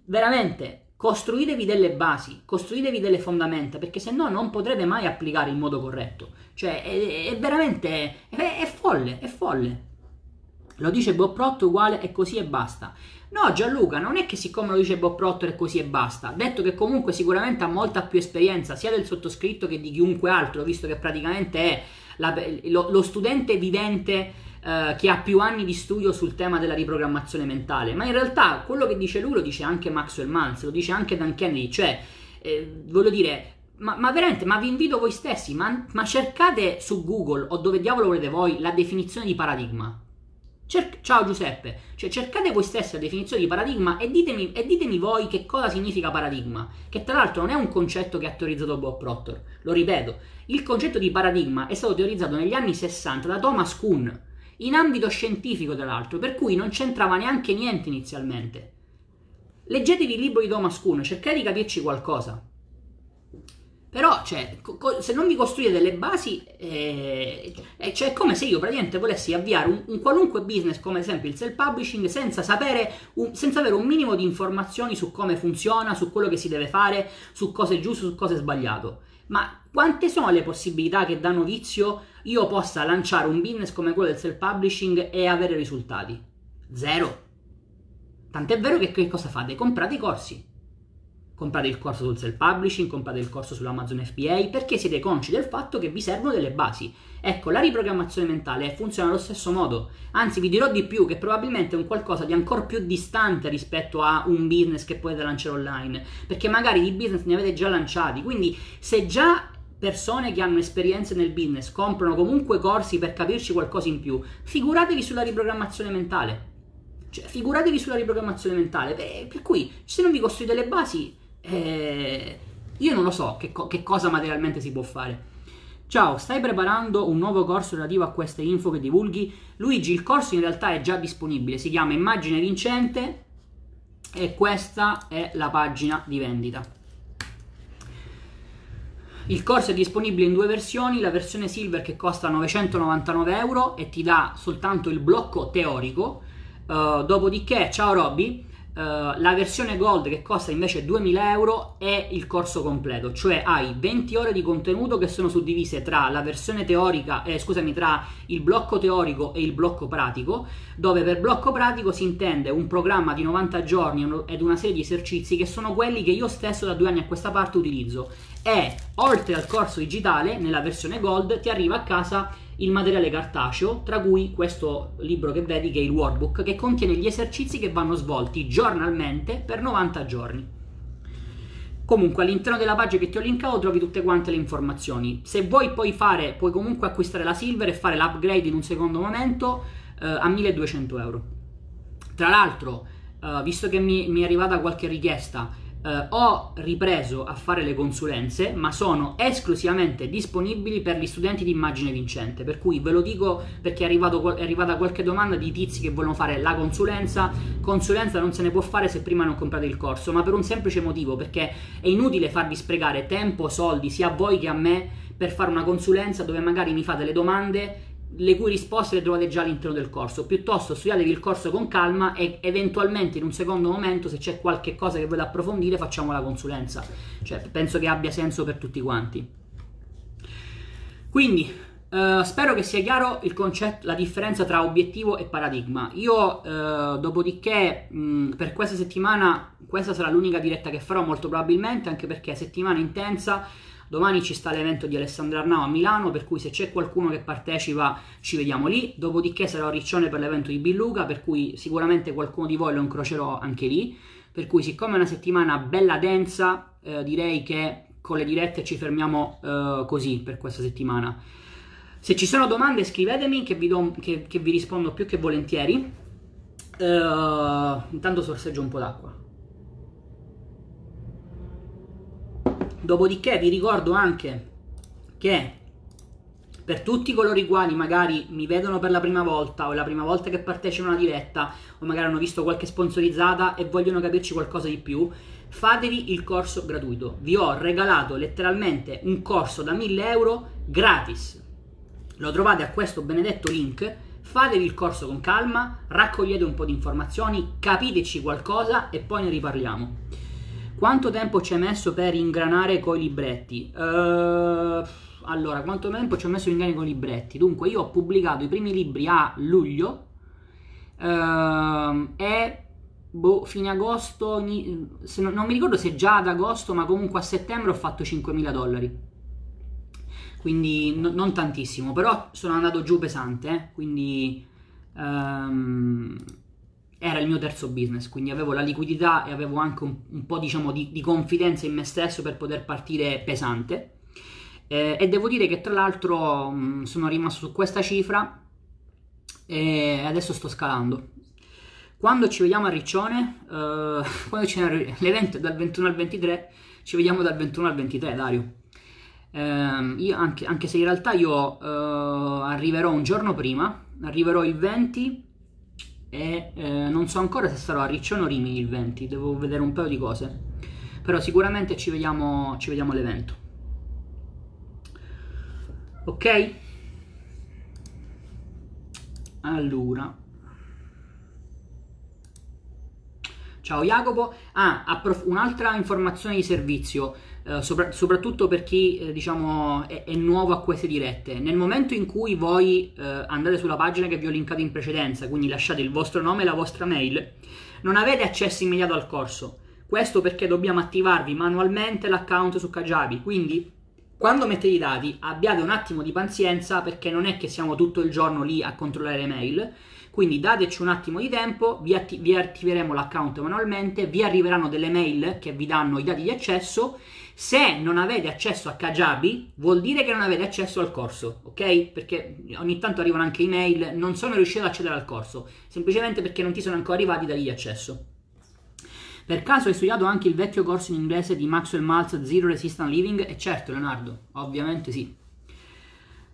veramente costruitevi delle basi, costruitevi delle fondamenta, perché se no non potrete mai applicare in modo corretto. Cioè è veramente è folle, è folle. Lo dice Bob Proctor uguale e così e basta. No Gianluca, non è che siccome lo dice Bob Proctor e così e basta. Detto che comunque sicuramente ha molta più esperienza sia del sottoscritto che di chiunque altro, visto che praticamente è lo studente vivente che ha più anni di studio sul tema della riprogrammazione mentale. Ma in realtà quello che dice lui lo dice anche Maxwell Maltz, lo dice anche Dan Kennedy. Cioè voglio dire, ma veramente, vi invito voi stessi, ma cercate su Google o dove diavolo volete voi la definizione di paradigma. Ciao Giuseppe, cioè cercate voi stessi la definizione di paradigma e ditemi voi che cosa significa paradigma, che tra l'altro non è un concetto che ha teorizzato Bob Proctor, lo ripeto, il concetto di paradigma è stato teorizzato negli anni 60 da Thomas Kuhn, in ambito scientifico tra l'altro, per cui non c'entrava neanche niente inizialmente. Leggetevi il libro di Thomas Kuhn, cercate di capirci qualcosa. Però, cioè, se non vi costruite delle basi, cioè, è come se io praticamente volessi avviare un qualunque business, come ad esempio il self-publishing, senza avere un minimo di informazioni su come funziona, su quello che si deve fare, su cosa è giusto, su cosa è sbagliato. Ma quante sono le possibilità che da novizio io possa lanciare un business come quello del self-publishing e avere risultati? Zero. Tant'è vero che cosa fate? Comprate i corsi. Comprate il corso sul self-publishing, comprate il corso sull'Amazon FBA, perché siete consci del fatto che vi servono delle basi. Ecco, la riprogrammazione mentale funziona allo stesso modo, anzi vi dirò di più, che probabilmente è un qualcosa di ancora più distante rispetto a un business che potete lanciare online, perché magari di business ne avete già lanciati, quindi se già persone che hanno esperienze nel business, comprano comunque corsi per capirci qualcosa in più. Figuratevi sulla riprogrammazione mentale. Cioè, figuratevi sulla riprogrammazione mentale. Per cui, se non vi costruite le basi, io non lo so che cosa materialmente si può fare. Ciao, stai preparando un nuovo corso relativo a queste info che divulghi? Luigi, il corso in realtà è già disponibile, si chiama Immagine Vincente e questa è la pagina di vendita. Il corso è disponibile in due versioni, la versione Silver che costa 999 euro e ti dà soltanto il blocco teorico, dopodiché, ciao Robby, la versione Gold che costa invece 2000 euro è il corso completo, cioè hai 20 ore di contenuto che sono suddivise tra la versione teorica, tra il blocco teorico e il blocco pratico, dove per blocco pratico si intende un programma di 90 giorni ed una serie di esercizi che sono quelli che io stesso da 2 anni a questa parte utilizzo, e oltre al corso digitale nella versione Gold ti arriva a casa il materiale cartaceo, tra cui questo libro che vedi che è il workbook, che contiene gli esercizi che vanno svolti giornalmente per 90 giorni. Comunque all'interno della pagina che ti ho linkato trovi tutte quante le informazioni. Se vuoi puoi comunque acquistare la Silver e fare l'upgrade in un secondo momento a 1200 euro. Tra l'altro, visto che mi è arrivata qualche richiesta, ho ripreso a fare le consulenze, ma sono esclusivamente disponibili per gli studenti di Immagine Vincente, per cui ve lo dico perché è arrivata qualche domanda di tizi che vogliono fare la consulenza. Consulenza non se ne può fare se prima non comprate il corso, ma per un semplice motivo, perché è inutile farvi sprecare tempo, soldi, sia a voi che a me, per fare una consulenza dove magari mi fate le domande le cui risposte le trovate già all'interno del corso. Piuttosto studiatevi il corso con calma e eventualmente in un secondo momento, se c'è qualche cosa che volete approfondire, facciamo la consulenza. Cioè, penso che abbia senso per tutti quanti. Quindi spero che sia chiaro il concetto, la differenza tra obiettivo e paradigma. Io dopodiché per questa settimana, questa sarà l'unica diretta che farò molto probabilmente, anche perché è settimana intensa. Domani ci sta l'evento di Alessandro Arnao a Milano, per cui se c'è qualcuno che partecipa ci vediamo lì. Dopodiché sarò a Riccione per l'evento di Billuga, per cui sicuramente qualcuno di voi lo incrocerò anche lì. Per cui, siccome è una settimana bella densa, direi che con le dirette ci fermiamo così per questa settimana. Se ci sono domande scrivetemi che vi rispondo più che volentieri. Intanto sorseggio un po' d'acqua. Dopodiché vi ricordo anche che per tutti coloro i quali magari mi vedono per la prima volta o è la prima volta che partecipano a una diretta o magari hanno visto qualche sponsorizzata e vogliono capirci qualcosa di più, fatevi il corso gratuito. Vi ho regalato letteralmente un corso da 1000 euro gratis. Lo trovate a questo benedetto link. Fatevi il corso con calma, raccogliete un po' di informazioni, capiteci qualcosa e poi ne riparliamo. Quanto tempo ci hai messo per ingranare coi libretti? Allora, quanto tempo ci ho messo per ingranare coi libretti? Dunque, io ho pubblicato i primi libri a luglio e fine agosto, non mi ricordo se già ad agosto, ma comunque a settembre ho fatto $5.000. Quindi non tantissimo, però sono andato giù pesante, quindi... era il mio terzo business, quindi avevo la liquidità e avevo anche un po', diciamo, di confidenza in me stesso per poter partire pesante, e devo dire che tra l'altro sono rimasto su questa cifra e adesso sto scalando. Quando ci vediamo a Riccione? L'evento è dal 21 al 23, ci vediamo dal 21 al 23, Dario. Io anche se in realtà io arriverò un giorno prima, arriverò il 20. E non so ancora se sarò a Riccione o Rimini il 20, devo vedere un paio di cose, però sicuramente ci vediamo all'evento. Ok? Allora, ciao Jacopo. Un'altra informazione di servizio, soprattutto per chi diciamo è nuovo a queste dirette. Nel momento in cui voi andate sulla pagina che vi ho linkato in precedenza, quindi lasciate il vostro nome e la vostra mail, non avete accesso immediato al corso. Questo perché dobbiamo attivarvi manualmente l'account su Kajabi, quindi quando mettete i dati abbiate un attimo di pazienza, perché non è che siamo tutto il giorno lì a controllare le mail. Quindi dateci un attimo di tempo, vi attiveremo l'account manualmente, vi arriveranno delle mail che vi danno i dati di accesso. Se non avete accesso a Kajabi, vuol dire che non avete accesso al corso, ok? Perché ogni tanto arrivano anche email, non sono riuscito ad accedere al corso, semplicemente perché non ti sono ancora arrivati da lì accesso. Per caso hai studiato anche il vecchio corso in inglese di Maxwell Maltz, Zero Resistance Living? E certo, Leonardo, ovviamente sì.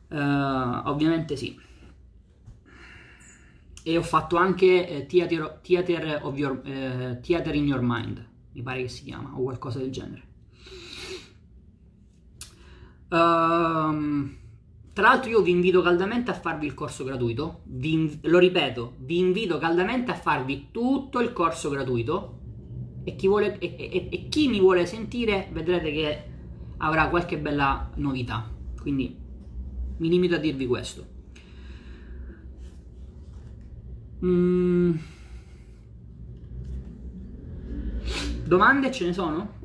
Ovviamente sì. E ho fatto anche Theater in Your Mind, mi pare che si chiama, o qualcosa del genere. Tra l'altro io vi invito caldamente a farvi il corso gratuito, lo ripeto, vi invito caldamente a farvi tutto il corso gratuito. E chi vuole, e chi mi vuole sentire, vedrete che avrà qualche bella novità. Quindi mi limito a dirvi questo. Domande ce ne sono?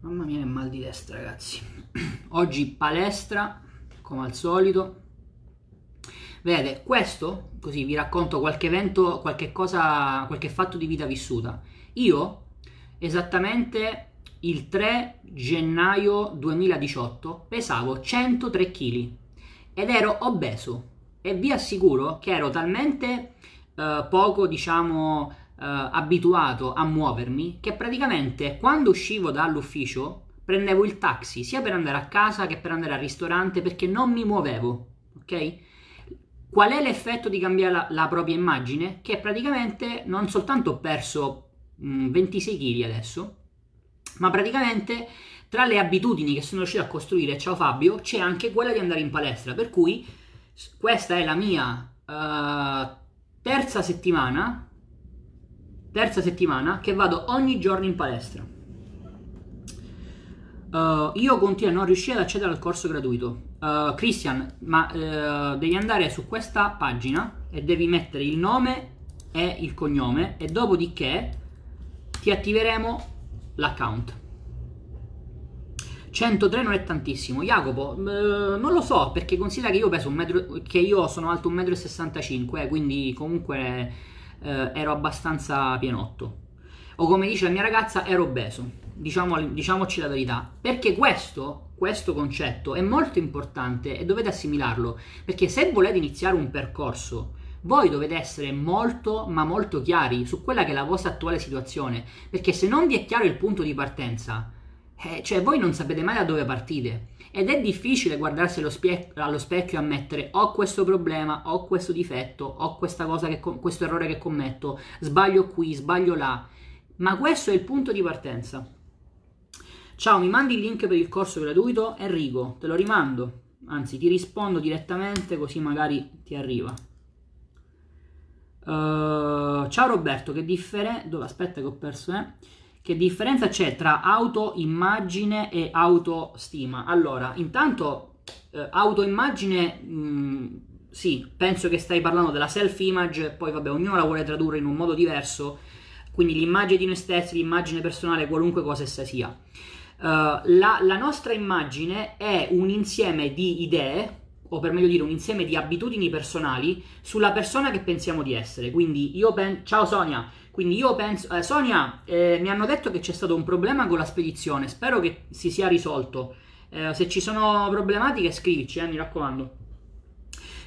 Mamma mia che mal di testa, ragazzi. Oggi palestra, come al solito. Vedete, questo, così vi racconto qualche evento, qualche cosa, qualche fatto di vita vissuta. Io, esattamente il 3 gennaio 2018, pesavo 103 kg ed ero obeso. E vi assicuro che ero talmente poco, diciamo... abituato a muovermi, che praticamente quando uscivo dall'ufficio prendevo il taxi sia per andare a casa che per andare al ristorante, perché non mi muovevo, ok? Qual è l'effetto di cambiare la propria immagine? Che praticamente non soltanto ho perso 26 kg adesso, ma praticamente tra le abitudini che sono riuscito a costruire, ciao Fabio, c'è anche quella di andare in palestra, per cui questa è la mia terza settimana che vado ogni giorno in palestra. Io continuo a non riuscire ad accedere al corso gratuito. Christian, ma devi andare su questa pagina e devi mettere il nome e il cognome e dopodiché ti attiveremo l'account. 103 non è tantissimo. Jacopo, non lo so, perché considera che io peso che io sono alto 1,65 m, quindi comunque... ero abbastanza pienotto, o come dice la mia ragazza ero obeso, diciamoci la verità, perché questo concetto è molto importante e dovete assimilarlo, perché se volete iniziare un percorso voi dovete essere molto ma molto chiari su quella che è la vostra attuale situazione, perché se non vi è chiaro il punto di partenza, cioè voi non sapete mai da dove partite ed è difficile guardarsi allo specchio e ammettere ho questo problema, ho questo difetto, ho questa cosa questo errore che commetto, sbaglio qui, sbaglio là, ma questo è il punto di partenza. Ciao, mi mandi il link per il corso gratuito? Enrico, te lo rimando, anzi ti rispondo direttamente così magari ti arriva. Ciao Roberto, che differenza... Dove? Aspetta che ho perso, Che differenza c'è tra autoimmagine e autostima? Allora, intanto autoimmagine, sì, penso che stai parlando della self-image, poi vabbè, ognuno la vuole tradurre in un modo diverso, quindi l'immagine di noi stessi, l'immagine personale, qualunque cosa essa sia. La nostra immagine è un insieme di idee, o per meglio dire un insieme di abitudini personali sulla persona che pensiamo di essere. Quindi io penso... Ciao Sonia! Quindi io penso... Sonia, mi hanno detto che c'è stato un problema con la spedizione, spero che si sia risolto. Se ci sono problematiche scrivici, mi raccomando.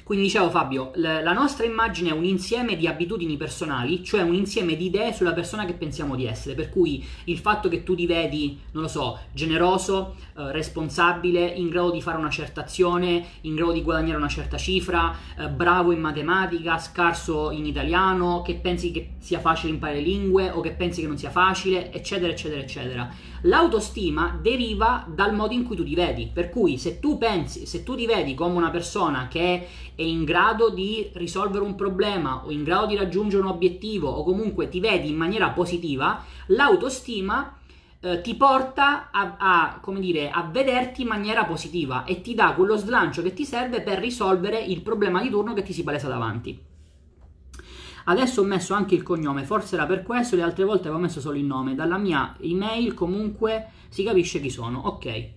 Quindi dicevo Fabio, la nostra immagine è un insieme di abitudini personali, cioè un insieme di idee sulla persona che pensiamo di essere, per cui il fatto che tu ti vedi, non lo so, generoso, responsabile, in grado di fare una certa azione, in grado di guadagnare una certa cifra, bravo in matematica, scarso in italiano, che pensi che sia facile imparare lingue o che pensi che non sia facile, eccetera, eccetera, eccetera. L'autostima deriva dal modo in cui tu ti vedi, per cui se tu ti vedi come una persona che è in grado di risolvere un problema o in grado di raggiungere un obiettivo o comunque ti vedi in maniera positiva, l'autostima ti porta come dire, a vederti in maniera positiva e ti dà quello slancio che ti serve per risolvere il problema di turno che ti si palesa davanti. Adesso ho messo anche il cognome, forse era per questo, le altre volte avevo messo solo il nome. Dalla mia email comunque si capisce chi sono, ok.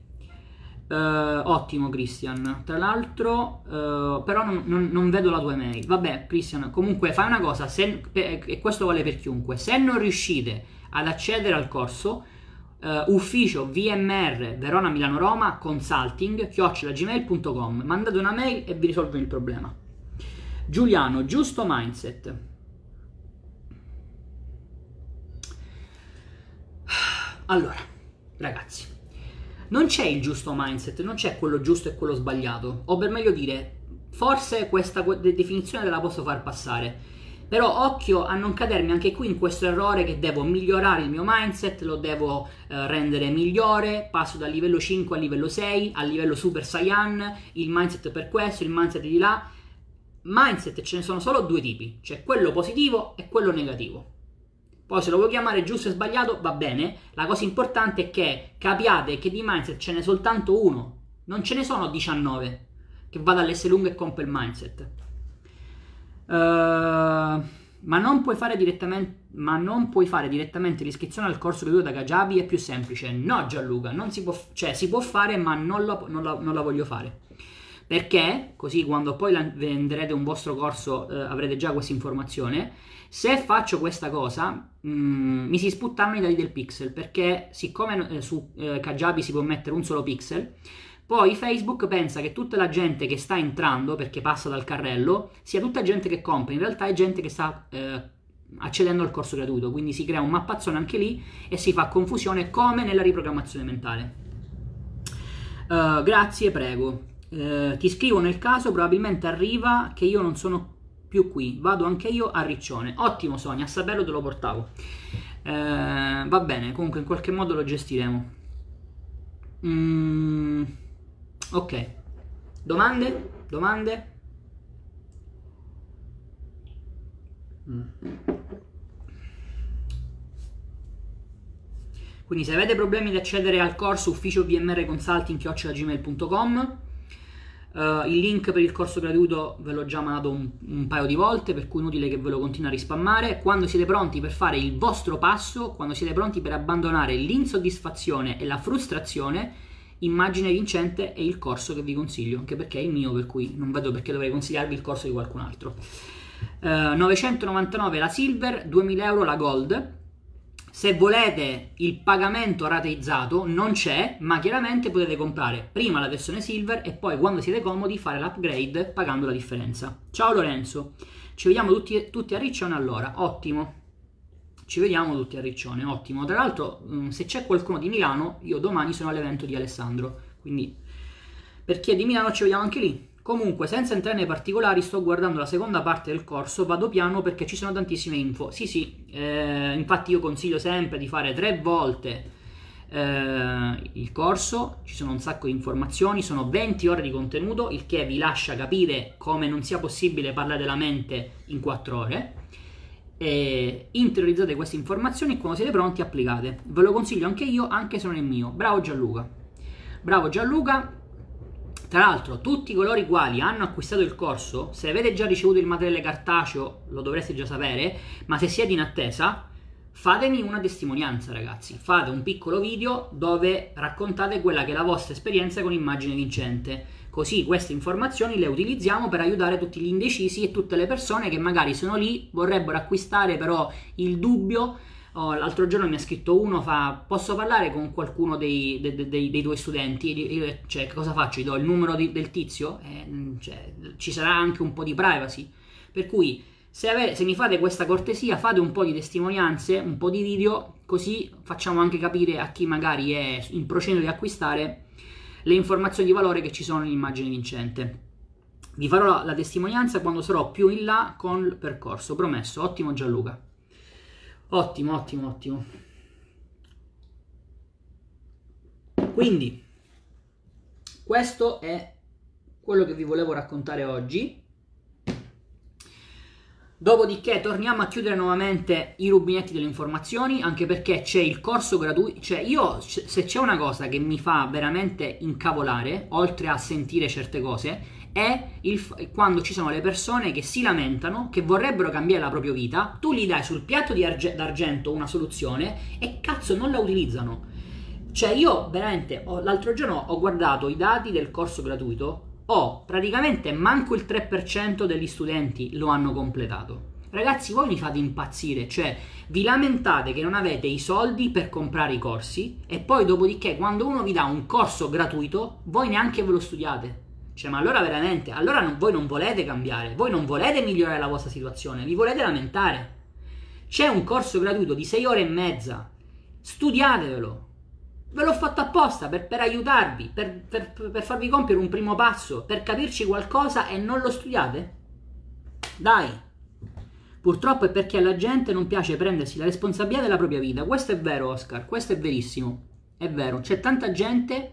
Ottimo Christian, tra l'altro però non vedo la tua email. Vabbè Christian, comunque fai una cosa, se, e questo vale per chiunque, se non riuscite ad accedere al corso, ufficio VMR Verona Milano Roma Consulting @gmail.com, mandate una mail e vi risolvo il problema. Giuliano, giusto mindset. Allora ragazzi, non c'è il giusto mindset, non c'è quello giusto e quello sbagliato, o per meglio dire, forse questa definizione la posso far passare, però occhio a non cadermi anche qui in questo errore che devo migliorare il mio mindset, lo devo rendere migliore, passo dal livello 5 al livello 6, al livello Super Saiyan, il mindset per questo, il mindset di là. Mindset ce ne sono solo due tipi, cioè quello positivo e quello negativo. Poi se lo vuoi chiamare giusto e sbagliato va bene, la cosa importante è che capiate che di mindset ce n'è soltanto uno, non ce ne sono 19, che va dall'essere lungo e compra il mindset. Ma non puoi fare direttamente l'iscrizione al corso gratuito da Kajabi, è più semplice. No Gianluca, non si può, cioè si può fare ma non la voglio fare. Perché così quando poi venderete un vostro corso avrete già questa informazione. Se faccio questa cosa mi si sputtano i dati del pixel, perché siccome su Kajabi si può mettere un solo pixel, poi Facebook pensa che tutta la gente che sta entrando, perché passa dal carrello, sia tutta gente che compra, in realtà è gente che sta accedendo al corso gratuito, quindi si crea un mappazzone anche lì e si fa confusione come nella riprogrammazione mentale. Grazie, prego. Ti scrivo nel caso, probabilmente arriva che io non sono più qui, vado anche io a Riccione. Ottimo Sonia, a saperlo te lo portavo. Va bene, comunque in qualche modo lo gestiremo. Ok, domande? Quindi se avete problemi di accedere al corso, ufficio VMR Consulting @gmail.com. Il link per il corso gratuito ve l'ho già mandato un paio di volte, per cui inutile che ve lo continui a rispammare. Quando siete pronti per fare il vostro passo, quando siete pronti per abbandonare l'insoddisfazione e la frustrazione, Immagine Vincente è il corso che vi consiglio, anche perché è il mio, per cui non vedo perché dovrei consigliarvi il corso di qualcun altro. 999 la Silver, 2000 € la Gold. Se volete il pagamento rateizzato non c'è, ma chiaramente potete comprare prima la versione Silver e poi quando siete comodi fare l'upgrade pagando la differenza. Ciao Lorenzo, ci vediamo tutti a Riccione allora, ottimo. Ci vediamo tutti a Riccione, ottimo. Tra l'altro se c'è qualcuno di Milano, io domani sono all'evento di Alessandro, quindi per chi è di Milano ci vediamo anche lì. Comunque, senza entrare nei particolari, sto guardando la seconda parte del corso, vado piano perché ci sono tantissime info. Sì, infatti io consiglio sempre di fare 3 volte il corso, ci sono un sacco di informazioni, sono 20 ore di contenuto, il che vi lascia capire come non sia possibile parlare della mente in 4 ore. E interiorizzate queste informazioni e quando siete pronti applicate. Ve lo consiglio anche io, anche se non è mio. Bravo Gianluca. Bravo Gianluca. Tra l'altro tutti coloro i quali hanno acquistato il corso, se avete già ricevuto il materiale cartaceo lo dovreste già sapere, ma se siete in attesa fatemi una testimonianza ragazzi, fate un piccolo video dove raccontate quella che è la vostra esperienza con Immagine Vincente, così queste informazioni le utilizziamo per aiutare tutti gli indecisi e tutte le persone che magari sono lì, vorrebbero acquistare però il dubbio. Oh, l'altro giorno mi ha scritto uno, fa: posso parlare con qualcuno dei tuoi studenti? Io, cioè, cosa faccio? Gli do il numero del tizio? Cioè, ci sarà anche un po' di privacy. Per cui, se mi fate questa cortesia, fate un po' di testimonianze, un po' di video, così facciamo anche capire a chi magari è in procinto di acquistare le informazioni di valore che ci sono in Immagine Vincente. Vi farò la testimonianza quando sarò più in là con il percorso, promesso. Ottimo Gianluca. Ottimo, ottimo, ottimo. Quindi, questo è quello che vi volevo raccontare oggi. Dopodiché torniamo a chiudere nuovamente i rubinetti delle informazioni, anche perché c'è il corso gratuito. Cioè io, se c'è una cosa che mi fa veramente incavolare, oltre a sentire certe cose, è quando ci sono le persone che si lamentano, che vorrebbero cambiare la propria vita, tu gli dai sul piatto di d'argento una soluzione e cazzo non la utilizzano. Cioè io veramente l'altro giorno ho guardato i dati del corso gratuito, praticamente manco il 3% degli studenti lo hanno completato. Ragazzi, voi mi fate impazzire, cioè vi lamentate che non avete i soldi per comprare i corsi e poi dopodiché quando uno vi dà un corso gratuito voi neanche ve lo studiate. Cioè ma allora veramente, allora voi non volete cambiare, voi non volete migliorare la vostra situazione, vi volete lamentare. C'è un corso gratuito di 6 ore e mezza, studiatevelo. Ve l'ho fatto apposta per aiutarvi, per farvi compiere un primo passo, per capirci qualcosa e non lo studiate? Dai! Purtroppo è perché alla gente non piace prendersi la responsabilità della propria vita. Questo è vero, Oscar, questo è verissimo. È vero, c'è tanta gente,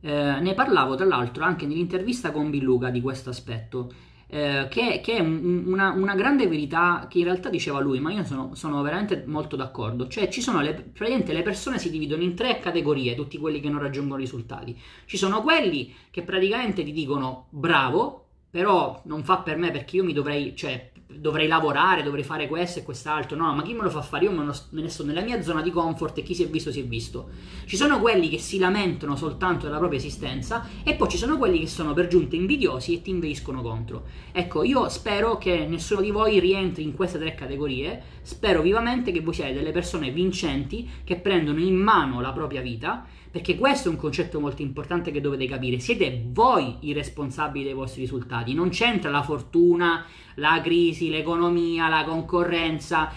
ne parlavo tra l'altro anche nell'intervista con Billuga di questo aspetto, che è una grande verità che in realtà diceva lui, ma io sono veramente molto d'accordo. Cioè ci sono praticamente le persone si dividono in tre categorie, tutti quelli che non raggiungono risultati. Ci sono quelli che praticamente ti dicono bravo, però non fa per me perché io mi dovrei... cioè, dovrei lavorare, dovrei fare questo e quest'altro, no, ma chi me lo fa fare? Io me ne sto nella mia zona di comfort e chi si è visto si è visto. Ci sono quelli che si lamentano soltanto della propria esistenza e poi ci sono quelli che sono per giunta invidiosi e ti inveiscono contro. Ecco, io spero che nessuno di voi rientri in queste tre categorie, spero vivamente che voi siate delle persone vincenti che prendono in mano la propria vita, perché questo è un concetto molto importante che dovete capire, siete voi i responsabili dei vostri risultati, non c'entra la fortuna, la crisi, l'economia, la concorrenza,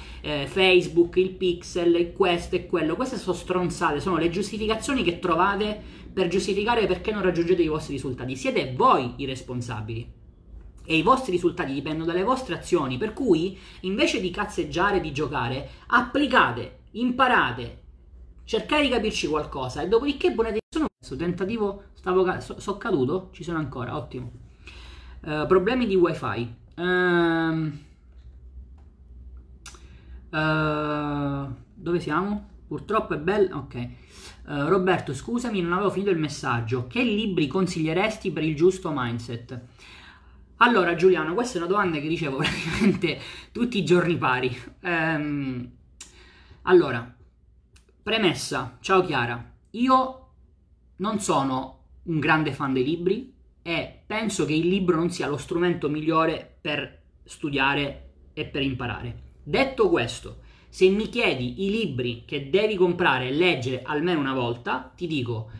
Facebook, il pixel, questo e quello. Queste sono stronzate, sono le giustificazioni che trovate per giustificare perché non raggiungete i vostri risultati, siete voi i responsabili. E i vostri risultati dipendono dalle vostre azioni, per cui invece di cazzeggiare, di giocare, applicate, imparate, cercare di capirci qualcosa e dopodiché buonate. Sono questo tentativo, so caduto? Ci sono ancora, ottimo. Problemi di wifi. Dove siamo? Purtroppo è bello, ok. Roberto, scusami, non avevo finito il messaggio. Che libri consiglieresti per il giusto mindset? Allora Giuliano, questa è una domanda che ricevo praticamente tutti i giorni pari. Allora, premessa, ciao Chiara, io non sono un grande fan dei libri e penso che il libro non sia lo strumento migliore per studiare e per imparare. Detto questo, se mi chiedi i libri che devi comprare e leggere almeno una volta, ti dico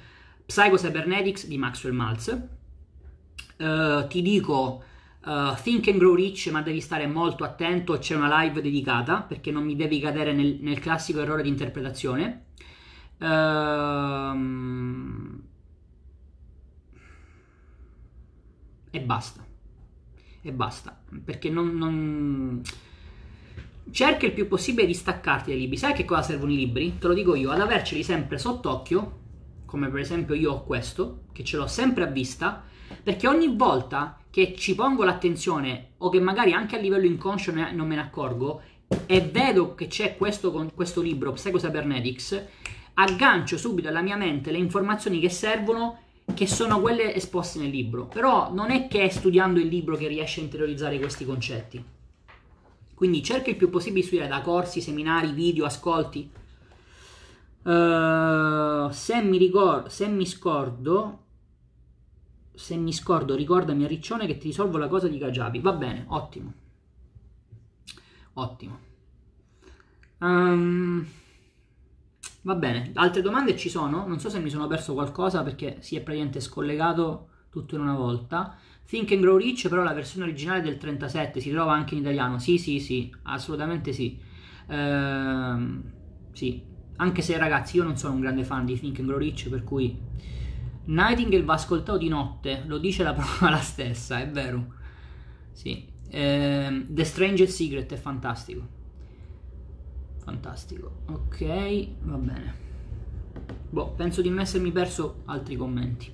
Psycho-Cybernetics di Maxwell Maltz, ti dico Think and Grow Rich, ma devi stare molto attento, c'è una live dedicata perché non mi devi cadere nel classico errore di interpretazione. E basta, perché non cerca il più possibile di staccarti dai libri. Sai che cosa servono i libri? Te lo dico io, ad averceli sempre sott'occhio, come per esempio io ho questo che ce l'ho sempre a vista, perché ogni volta che ci pongo l'attenzione o che magari anche a livello inconscio non me ne accorgo e vedo che c'è questo libro Psycho-Cybernetics, aggancio subito alla mia mente le informazioni che servono, che sono quelle esposte nel libro. Però non è che è studiando il libro che riesci a interiorizzare questi concetti, quindi cerca il più possibile di studiare da corsi, seminari, video, ascolti. Se mi scordo, ricordami a Riccione che ti risolvo la cosa di Kajabi. Va bene, ottimo. Va bene, altre domande ci sono? Non so se mi sono perso qualcosa perché si è praticamente scollegato tutto in una volta. Think and Grow Rich, però la versione originale del 37 si trova anche in italiano. Sì, assolutamente sì. Sì, anche se ragazzi io non sono un grande fan di Think and Grow Rich, per cui... Nightingale va ascoltato di notte, lo dice la prova la stessa, è vero. Sì. The Strangest Secret è fantastico. Ok, va bene. Boh, penso di non essermi perso altri commenti.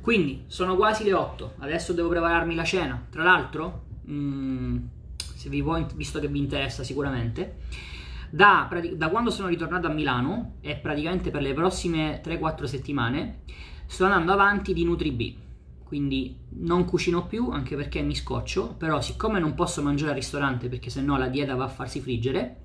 Quindi, sono quasi le 8, adesso devo prepararmi la cena. Tra l'altro, se vi vuoi, visto che vi interessa sicuramente... Da quando sono ritornato a Milano e praticamente per le prossime 3-4 settimane sto andando avanti di NutriB, quindi non cucino più, anche perché mi scoccio, però siccome non posso mangiare al ristorante perché sennò la dieta va a farsi friggere,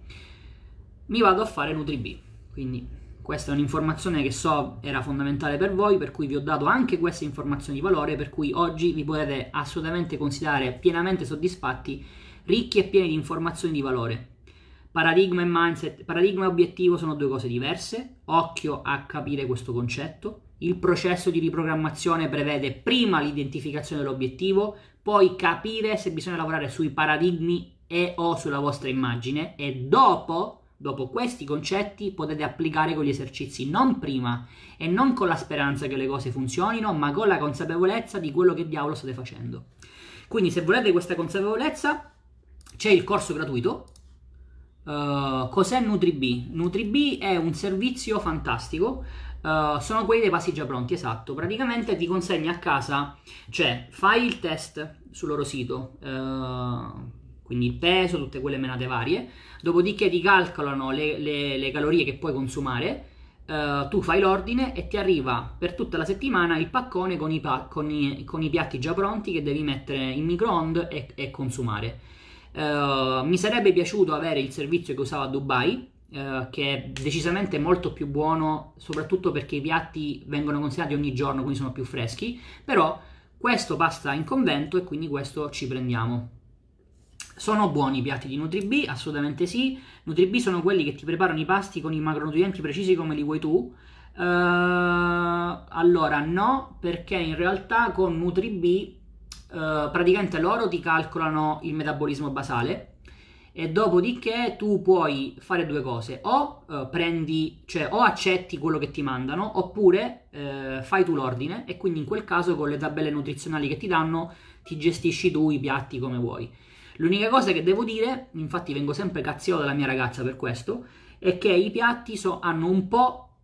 mi vado a fare NutriB. Quindi questa è un'informazione che so era fondamentale per voi, per cui vi ho dato anche queste informazioni di valore, per cui oggi vi potete assolutamente considerare pienamente soddisfatti, ricchi e pieni di informazioni di valore. Paradigma e mindset, paradigma e obiettivo sono due cose diverse, occhio a capire questo concetto. Il processo di riprogrammazione prevede prima l'identificazione dell'obiettivo, poi capire se bisogna lavorare sui paradigmi e o sulla vostra immagine, e dopo questi concetti potete applicare con gli esercizi, non prima e non con la speranza che le cose funzionino, ma con la consapevolezza di quello che diavolo state facendo. Quindi se volete questa consapevolezza c'è il corso gratuito. Cos'è NutriB? NutriB è un servizio fantastico, sono quelli dei passi già pronti, esatto, praticamente ti consegna a casa, cioè fai il test sul loro sito, quindi il peso, tutte quelle menate varie, dopodiché ti calcolano le calorie che puoi consumare, tu fai l'ordine e ti arriva per tutta la settimana il paccone con i piatti già pronti che devi mettere in microonde e consumare. Mi sarebbe piaciuto avere il servizio che usava a Dubai, che è decisamente molto più buono, soprattutto perché i piatti vengono consegnati ogni giorno, quindi sono più freschi, però questo passa in convento e quindi questo ci prendiamo. Sono buoni i piatti di NutriB? Assolutamente sì. NutriB sono quelli che ti preparano i pasti con i macronutrienti precisi come li vuoi tu. Allora no, perché in realtà con NutriB praticamente loro ti calcolano il metabolismo basale e dopodiché tu puoi fare due cose: o prendi, cioè o accetti quello che ti mandano, oppure fai tu l'ordine e quindi in quel caso con le tabelle nutrizionali che ti danno ti gestisci tu i piatti come vuoi. L'unica cosa che devo dire, infatti vengo sempre cazziato dalla mia ragazza per questo, è che i piatti hanno un po'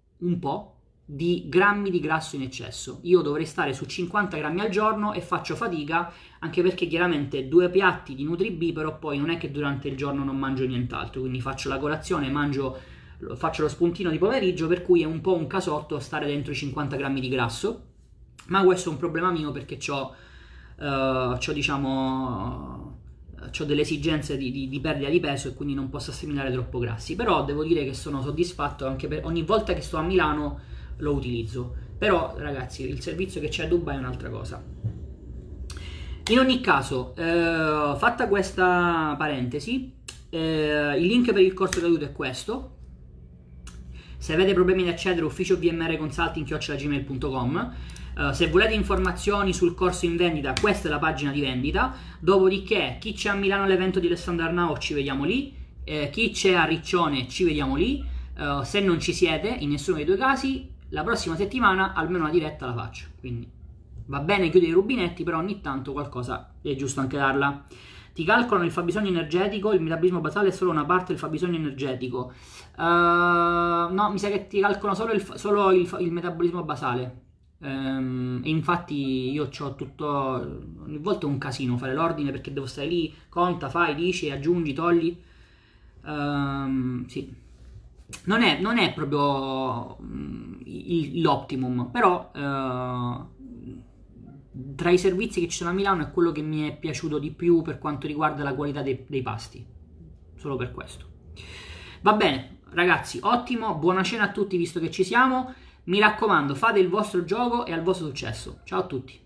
di grammi di grasso in eccesso. Io dovrei stare su 50 grammi al giorno e faccio fatica, anche perché chiaramente due piatti di NutriB, però poi non è che durante il giorno non mangio nient'altro, quindi faccio la colazione, faccio lo spuntino di pomeriggio, per cui è un po' un casotto stare dentro i 50 grammi di grasso, ma questo è un problema mio perché ho delle esigenze di perdita di peso e quindi non posso assimilare troppo grassi, però devo dire che sono soddisfatto anche per ogni volta che sto a Milano lo utilizzo. Però ragazzi, il servizio che c'è a Dubai è un'altra cosa. In ogni caso, fatta questa parentesi, il link per il corso gratuito è questo. Se avete problemi di accedere, ufficio VMR Consulting @gmail.com. Se volete informazioni sul corso in vendita, questa è la pagina di vendita. Dopodiché chi c'è a Milano all'evento di Alessandro Arnao ci vediamo lì, chi c'è a Riccione ci vediamo lì. Se non ci siete in nessuno dei due casi, la prossima settimana almeno una diretta la faccio, quindi va bene chiudere i rubinetti, però ogni tanto qualcosa è giusto anche darla. Ti calcolano il fabbisogno energetico, il metabolismo basale è solo una parte del fabbisogno energetico. No, mi sa che ti calcolano solo il metabolismo basale, e infatti io ho tutto, ogni volta è un casino fare l'ordine perché devo stare lì, conta, fai, dici, aggiungi, togli. Sì, non è proprio l'optimum, però tra i servizi che ci sono a Milano è quello che mi è piaciuto di più per quanto riguarda la qualità dei pasti, solo per questo. Va bene ragazzi, ottimo, buona cena a tutti visto che ci siamo, mi raccomando fate il vostro gioco e al vostro successo, ciao a tutti.